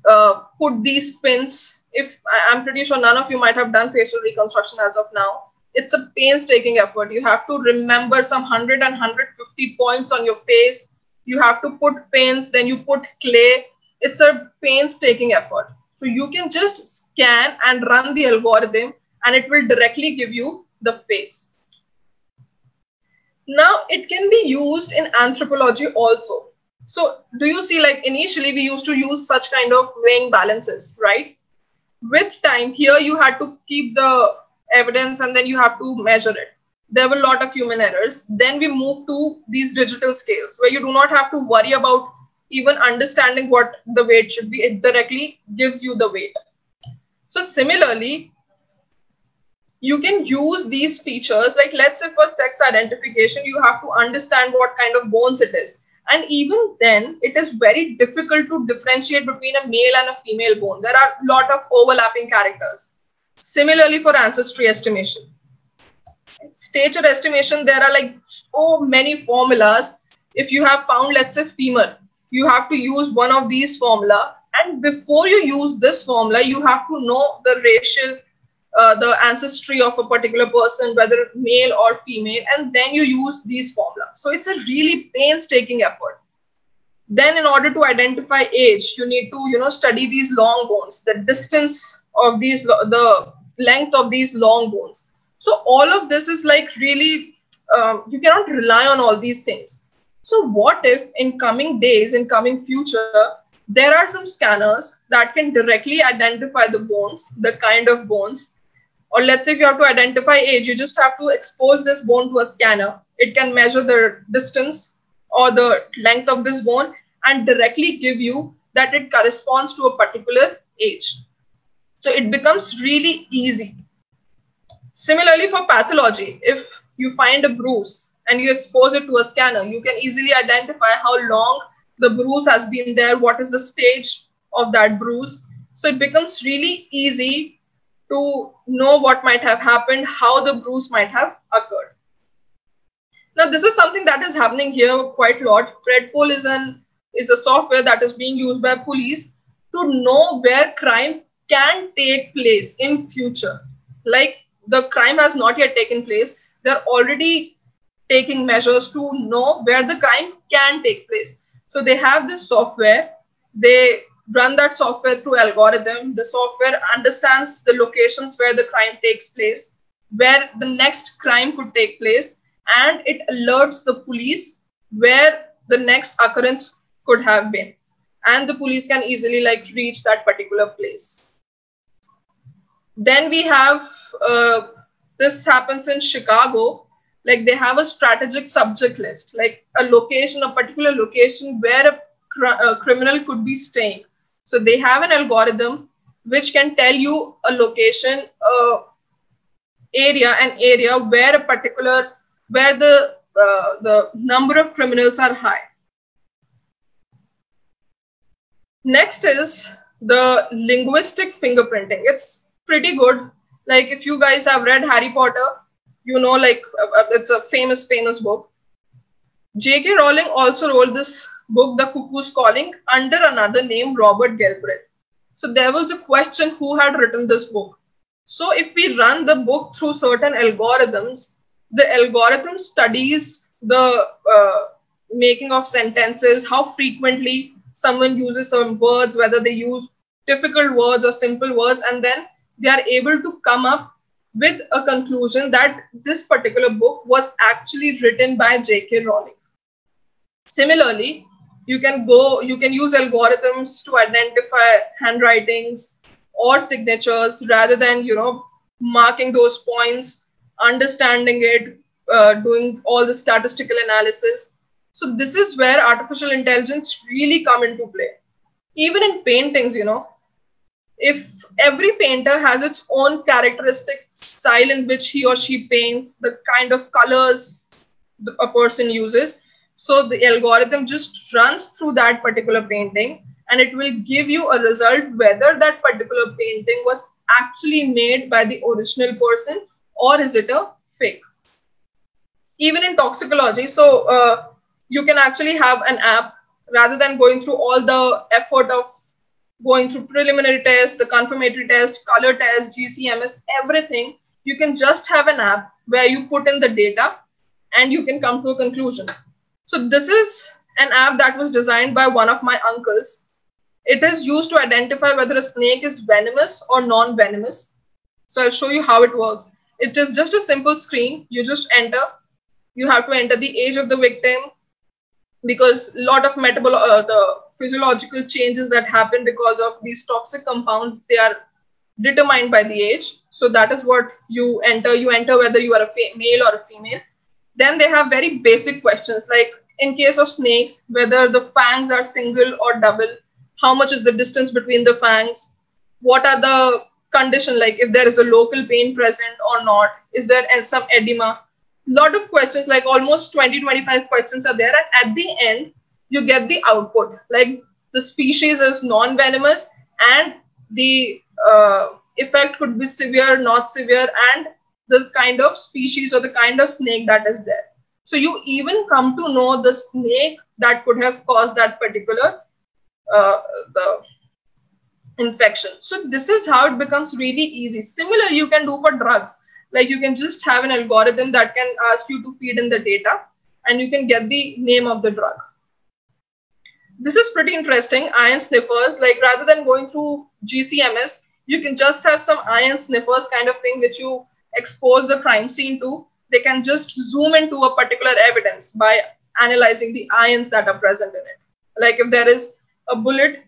put these pins. If I'm pretty sure none of you might have done facial reconstruction as of now. It's a painstaking effort. You have to remember some 100 and 150 points on your face. You have to put pins, then you put clay. It's a painstaking effort. So you can just scan and run the algorithm, and it will directly give you the face. Now, it can be used in anthropology also. So do you see, like, initially we used to use such kind of weighing balances, right? With time, here you had to keep the evidence and then you have to measure it. There were a lot of human errors. Then we moved to these digital scales where you do not have to worry about even understanding what the weight should be. It directly gives you the weight. So similarly, you can use these features. Like, let's say for sex identification, you have to understand what kind of bones it is. And even then, it is very difficult to differentiate between a male and a female bone. There are a lot of overlapping characters. Similarly, for ancestry estimation, stature estimation, there are like so many formulas. If you have found, let's say, femur, you have to use one of these formula. And before you use this formula, you have to know the racial, the ancestry of a particular person, whether male or female, and then you use these formulas. So it's a really painstaking effort. Then in order to identify age, you need to, you know, study these long bones, the distance of these, the length of these long bones. So all of this is like really, you cannot rely on all these things. So what if in coming days, in coming future, there are some scanners that can directly identify the bones, the kind of bones, or let's say if you have to identify age, you just have to expose this bone to a scanner. It can measure the distance or the length of this bone and directly give you that it corresponds to a particular age. So it becomes really easy. Similarly, for pathology, if you find a bruise and you expose it to a scanner, you can easily identify how long the bruise has been there, what is the stage of that bruise. So it becomes really easy to know what might have happened, how the bruise might have occurred. Now, this is something that is happening here quite a lot. Predpol is a software that is being used by police to know where crime can take place in future. Like, the crime has not yet taken place. They're already taking measures to know where the crime can take place. So they have this software. They run that software through algorithm. The software understands the locations where the crime takes place, where the next crime could take place, and it alerts the police where the next occurrence could have been. And the police can easily, like, reach that particular place. Then we have, this happens in Chicago, like they have a strategic subject list, like a location, a particular location where a criminal could be staying. So they have an algorithm which can tell you a location, an area where a particular, where the number of criminals are high. Next is the linguistic fingerprinting. It's pretty good. Like if you guys have read Harry Potter, you know, like it's a famous book. J.K. Rowling also wrote this book, The Cuckoo's Calling, under another name, Robert Galbraith. So there was a question who had written this book. So if we run the book through certain algorithms, the algorithm studies the making of sentences, how frequently someone uses some words, whether they use difficult words or simple words, and then they are able to come up with a conclusion that this particular book was actually written by J.K. Rowling. Similarly, you can use algorithms to identify handwritings or signatures rather than, you know, marking those points, understanding it, doing all the statistical analysis. So this is where artificial intelligence really come into play. Even in paintings, you know, if every painter has its own characteristic style in which he or she paints, the kind of colors a person uses, so the algorithm just runs through that particular painting and it will give you a result whether that particular painting was actually made by the original person or is it a fake. Even in toxicology, so you can actually have an app rather than going through all the effort of going through preliminary test, the confirmatory test, color test, GCMS, everything. You can just have an app where you put in the data and you can come to a conclusion. So this is an app that was designed by one of my uncles. It is used to identify whether a snake is venomous or non-venomous. So I'll show you how it works. It is just a simple screen. You just enter. You have to enter the age of the victim, because a lot of the physiological changes that happen because of these toxic compounds, they are determined by the age. So that is what you enter. You enter whether you are a male or a female. Then they have very basic questions like, in case of snakes, whether the fangs are single or double, how much is the distance between the fangs, what are the condition, like if there is a local pain present or not, is there some edema. Lot of questions, like almost 20-25 questions are there, and at the end you get the output, like the species is non-venomous and the effect could be severe, not severe, and the kind of species or the kind of snake that is there. So you even come to know the snake that could have caused that particular the infection. So this is how it becomes really easy. Similar you can do for drugs. Like you can just have an algorithm that can ask you to feed in the data and you can get the name of the drug. This is pretty interesting, ion sniffers. Like rather than going through GCMS, you can just have some ion sniffers kind of thing which you expose the crime scene to. They can just zoom into a particular evidence by analyzing the ions that are present in it. Like if there is a bullet,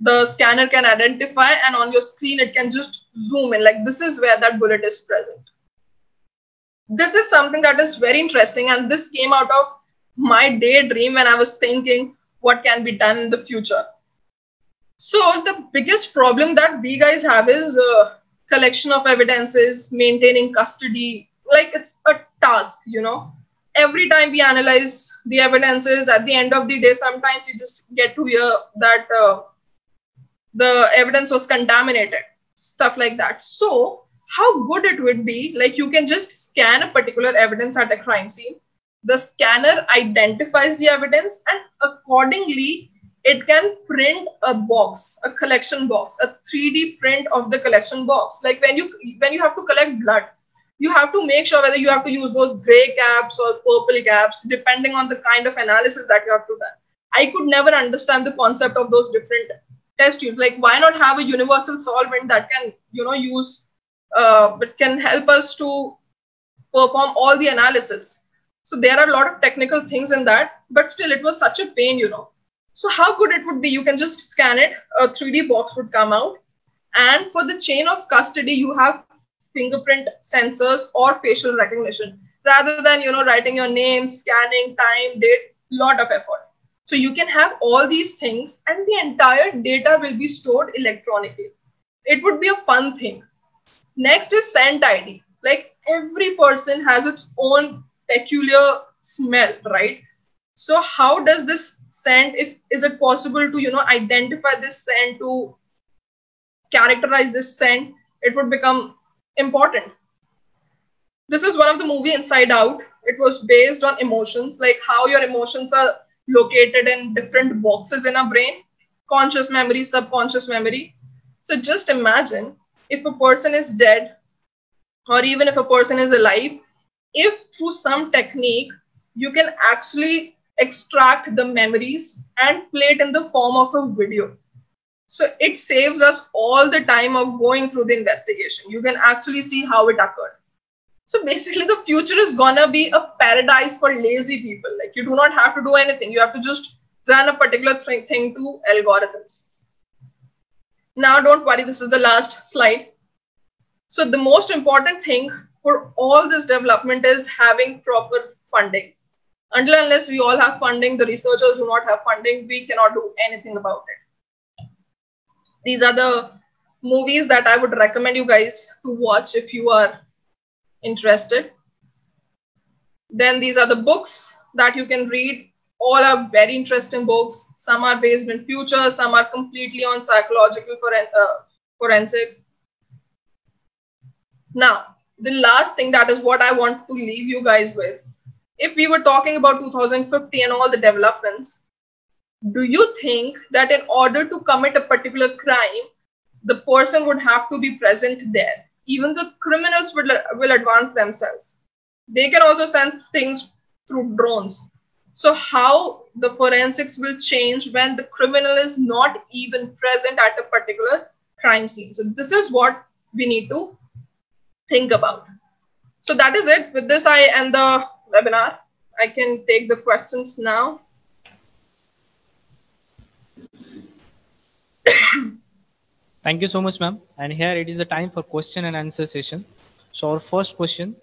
the scanner can identify and on your screen it can just zoom in. Like this is where that bullet is present. This is something that is very interesting, and this came out of my daydream when I was thinking what can be done in the future. So the biggest problem that we guys have is collection of evidences, maintaining custody. Like it's a task, you know. Every time we analyze the evidences, at the end of the day, sometimes you just get to hear that the evidence was contaminated, stuff like that. So how good it would be, like you can just scan a particular evidence at a crime scene. The scanner identifies the evidence and accordingly, it can print a box, a collection box, a 3D print of the collection box. Like when you have to collect blood, you have to make sure whether you have to use those gray caps or purple caps, depending on the kind of analysis that you have to do. I could never understand the concept of those different test tubes. Like why not have a universal solvent that can, you know, use but can help us to perform all the analysis. So there are a lot of technical things in that, but still it was such a pain, you know. So how good it would be, you can just scan it, a 3D box would come out. And for the chain of custody, you have fingerprint sensors or facial recognition, rather than, you know, writing your name, scanning, time, date, lot of effort. So you can have all these things and the entire data will be stored electronically. It would be a fun thing. Next is scent ID. Like every person has its own peculiar smell, right? So how does this scent, is it possible to, identify this scent, to characterize this scent? It would become important. This is one of the movie Inside Out. It was based on emotions, like how your emotions are located in different boxes in our brain, conscious memory, subconscious memory. So just imagine if a person is dead, or even if a person is alive, if through some technique, you can actually extract the memories and play it in the form of a video. So it saves us all the time of going through the investigation. You can actually see how it occurred. So basically the future is gonna be a paradise for lazy people. Like you do not have to do anything. You have to just run a particular thing to algorithms. Now don't worry, this is the last slide. So the most important thing for all this development is having proper funding. Until unless we all have funding, the researchers do not have funding, we cannot do anything about it. These are the movies that I would recommend you guys to watch if you are interested. Then these are the books that you can read. All are very interesting books. Some are based in future, some are completely on psychological forensics. Now, the last thing that is what I want to leave you guys with. If we were talking about 2050 and all the developments, do you think that in order to commit a particular crime, the person would have to be present there? Even the criminals will advance themselves. They can also send things through drones. So how the forensics will change when the criminal is not even present at a particular crime scene. So this is what we need to think about. So that is it. With this, I end the webinar. I can take the questions now. Thank you so much, ma'am. And here it is the time for question and answer session. So our first question,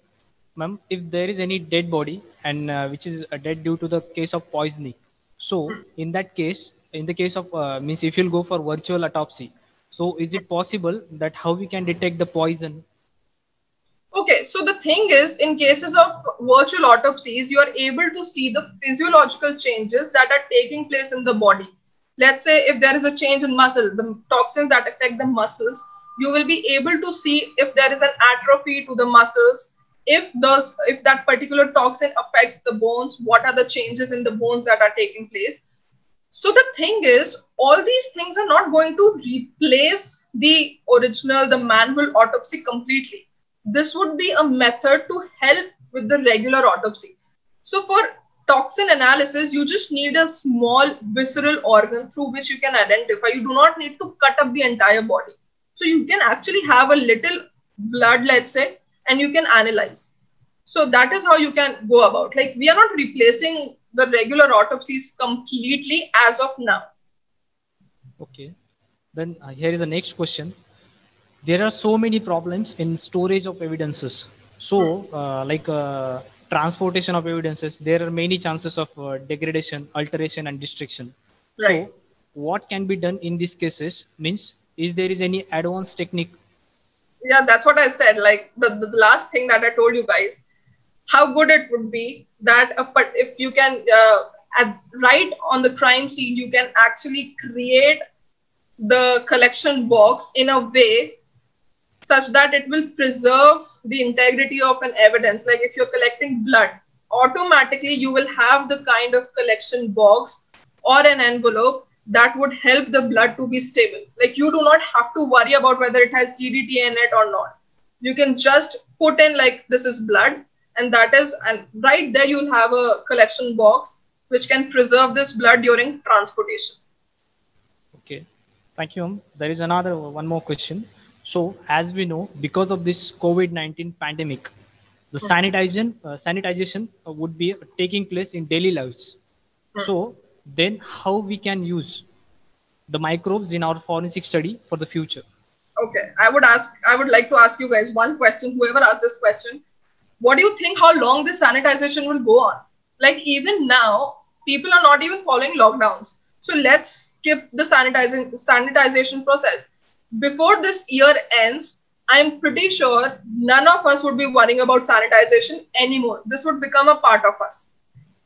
ma'am, if there is any dead body and which is dead due to the case of poisoning. So in that case, in the case of, means if you'll go for virtual autopsy, so is it possible that how we can detect the poison? Okay, so the thing is, in cases of virtual autopsies, you are able to see the physiological changes that are taking place in the body. Let's say if there is a change in muscle, the toxins that affect the muscles, you will be able to see if there is an atrophy to the muscles, if that particular toxin affects the bones, what are the changes in the bones that are taking place. So the thing is, all these things are not going to replace the original, the manual autopsy completely. This would be a method to help with the regular autopsy. So for toxin analysis, you just need a small visceral organ through which you can identify. You do not need to cut up the entire body. So you can actually have a little blood, let's say, and you can analyze. So that is how you can go about. Like, we are not replacing the regular autopsies completely as of now. Okay. Then here is the next question. There are so many problems in storage of evidences. So transportation of evidences, there are many chances of degradation, alteration and destruction. Right. So what can be done in these cases? Means, is there is any advanced technique? Yeah, that's what I said. Like the last thing that I told you guys, how good it would be that if you can, right on the crime scene, you can actually create the collection box in a way such that it will preserve the integrity of an evidence. Like if you're collecting blood, automatically you will have the kind of collection box or an envelope that would help the blood to be stable. Like you do not have to worry about whether it has EDTA in it or not. You can just put in like this is blood, and that is, and right there you'll have a collection box which can preserve this blood during transportation. Okay, thank you, ma'am. There is one more question. So as we know, because of this COVID-19 pandemic, the sanitization would be taking place in daily lives. So then how we can use the microbes in our forensic study for the future? Okay, I would like to ask you guys one question, whoever asked this question. What do you think how long this sanitization will go on? Like even now, people are not even following lockdowns. So let's skip the sanitization process. Before this year ends, I'm pretty sure none of us would be worrying about sanitization anymore. This would become a part of us.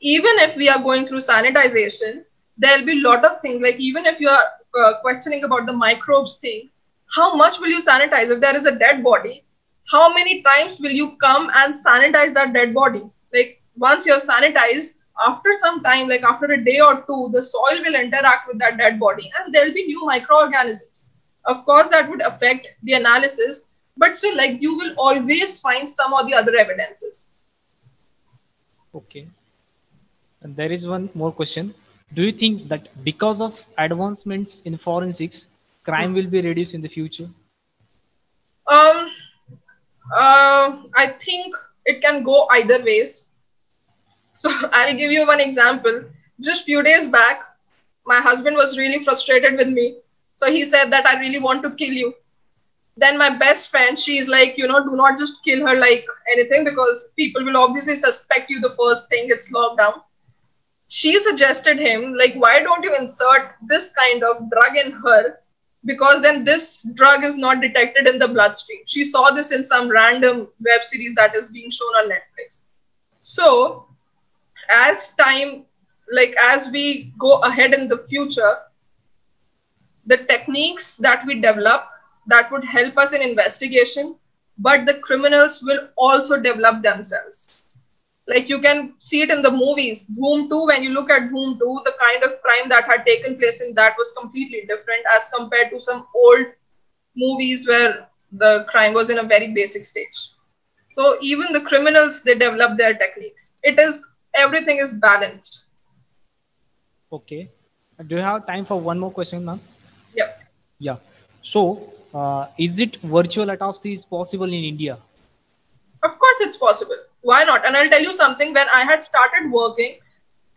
even if we are going through sanitization, there'll be a lot of things, like even if you're questioning about the microbes thing, how much will you sanitize? If there is a dead body, how many times will you come and sanitize that dead body? Like once you have sanitized, after some time, like after a day or two, the soil will interact with that dead body and there'll be new microorganisms. Of course, that would affect the analysis, but still, like, you will always find some or the other evidences. Okay. And there is one more question. Do you think that because of advancements in forensics, crime will be reduced in the future? I think it can go either ways. So I'll give you one example. Just a few days back, my husband was really frustrated with me. So he said that I really want to kill you. Then my best friend, she's like, you know, do not just kill her like anything, because people will obviously suspect you the first thing. It's lockdown. She suggested him, like, why don't you insert this kind of drug in her? Because then this drug is not detected in the bloodstream. She saw this in some random web series that is being shown on Netflix. So as time, like as we go ahead in the future, the techniques that we develop that would help us in investigation, but the criminals will also develop themselves. Like you can see it in the movies, Boom 2, when you look at Boom 2, the kind of crime that had taken place in that was completely different as compared to some old movies where the crime was in a very basic stage. So even the criminals, they develop their techniques. It is, everything is balanced. Okay. Do you have time for one more question, ma'am? Yes. Yeah. So is it virtual autopsy is possible in India? Of course it's possible. Why not? And I'll tell you something, when I had started working,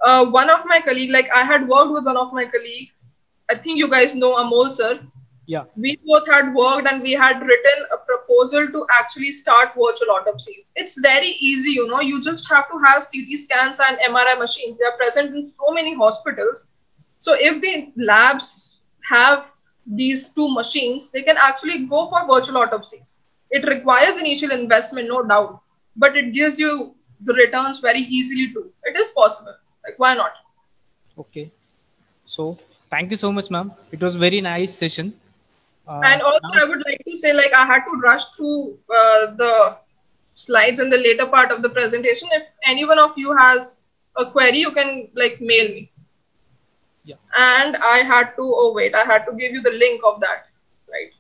one of my colleague, like I had worked with one of my colleague, I think you guys know Amol sir. Yeah. We both had worked and we had written a proposal to actually start virtual autopsies. It's very easy, you know, you just have to have CT scans and MRI machines. They are present in so many hospitals. So if the labs have these two machines, they can actually go for virtual autopsies. It requires initial investment, no doubt, but it gives you the returns very easily too. It is possible. Like, why not? Okay. So thank you so much, ma'am. It was a very nice session. And also I would like to say, like, I had to rush through the slides in the later part of the presentation. If any one of you has a query, you can like mail me. Yeah. And I had to, oh wait, I had to give you the link of that. Right.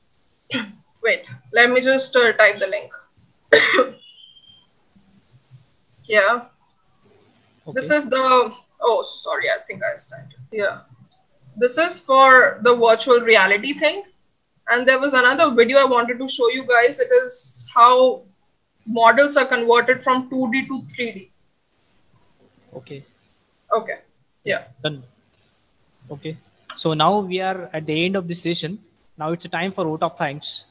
Wait, let me just type the link. Yeah. Okay. This is the, oh, sorry, I think I sent it. Yeah. This is for the virtual reality thing. And there was another video I wanted to show you guys. It is how models are converted from 2D to 3D. Okay. Okay. Yeah. Done. Okay. So now we are at the end of this session. Now it's a time for vote of thanks.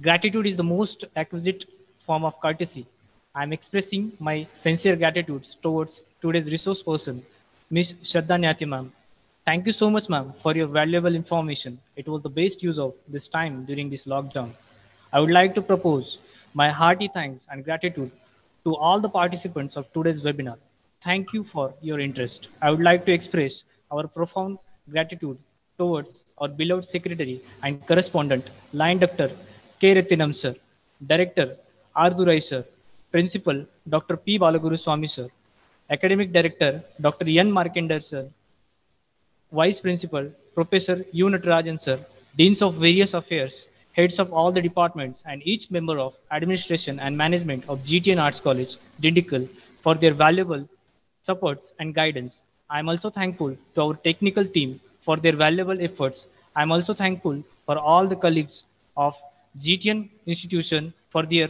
Gratitude is the most exquisite form of courtesy. I'm expressing my sincere gratitude towards today's resource person, Ms. Shraddha Nyati, ma'am. Thank you so much, ma'am, for your valuable information. It was the best use of this time during this lockdown. I would like to propose my hearty thanks and gratitude to all the participants of today's webinar. Thank you for your interest. I would like to express our profound gratitude towards our beloved secretary and correspondent, Line Dr. K. Ratinam, sir, Director R. Durai, sir, Principal, Dr. P. Balaguru Swami, sir, Academic Director, Dr. N. Markender, sir, Vice Principal, Professor U. Natarajan, sir, Deans of various affairs, heads of all the departments, and each member of administration and management of GTN Arts College, Dindigul, for their valuable supports and guidance. I am also thankful to our technical team for their valuable efforts. I am also thankful for all the colleagues of GTN institution for their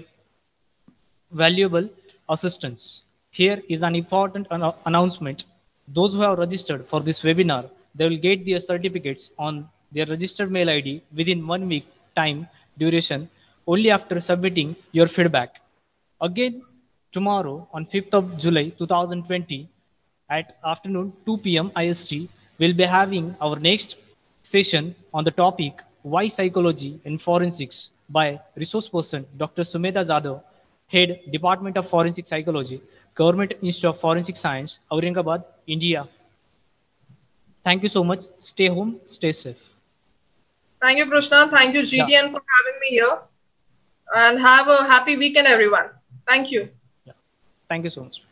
valuable assistance. Here is an important announcement. Those who have registered for this webinar, they will get their certificates on their registered mail ID within 1 week time duration, only after submitting your feedback. Again, tomorrow on 5th of July 2020 at afternoon 2 p.m. IST, we'll be having our next session on the topic Why Psychology in Forensics by resource person Dr. Sumedha Jadhav, Head, Department of Forensic Psychology, Government Institute of Forensic Science, Aurangabad, India. Thank you so much. Stay home, stay safe. Thank you, Krishna. Thank you, GTN, yeah, for having me here. And have a happy weekend, everyone. Thank you. Yeah. Thank you so much.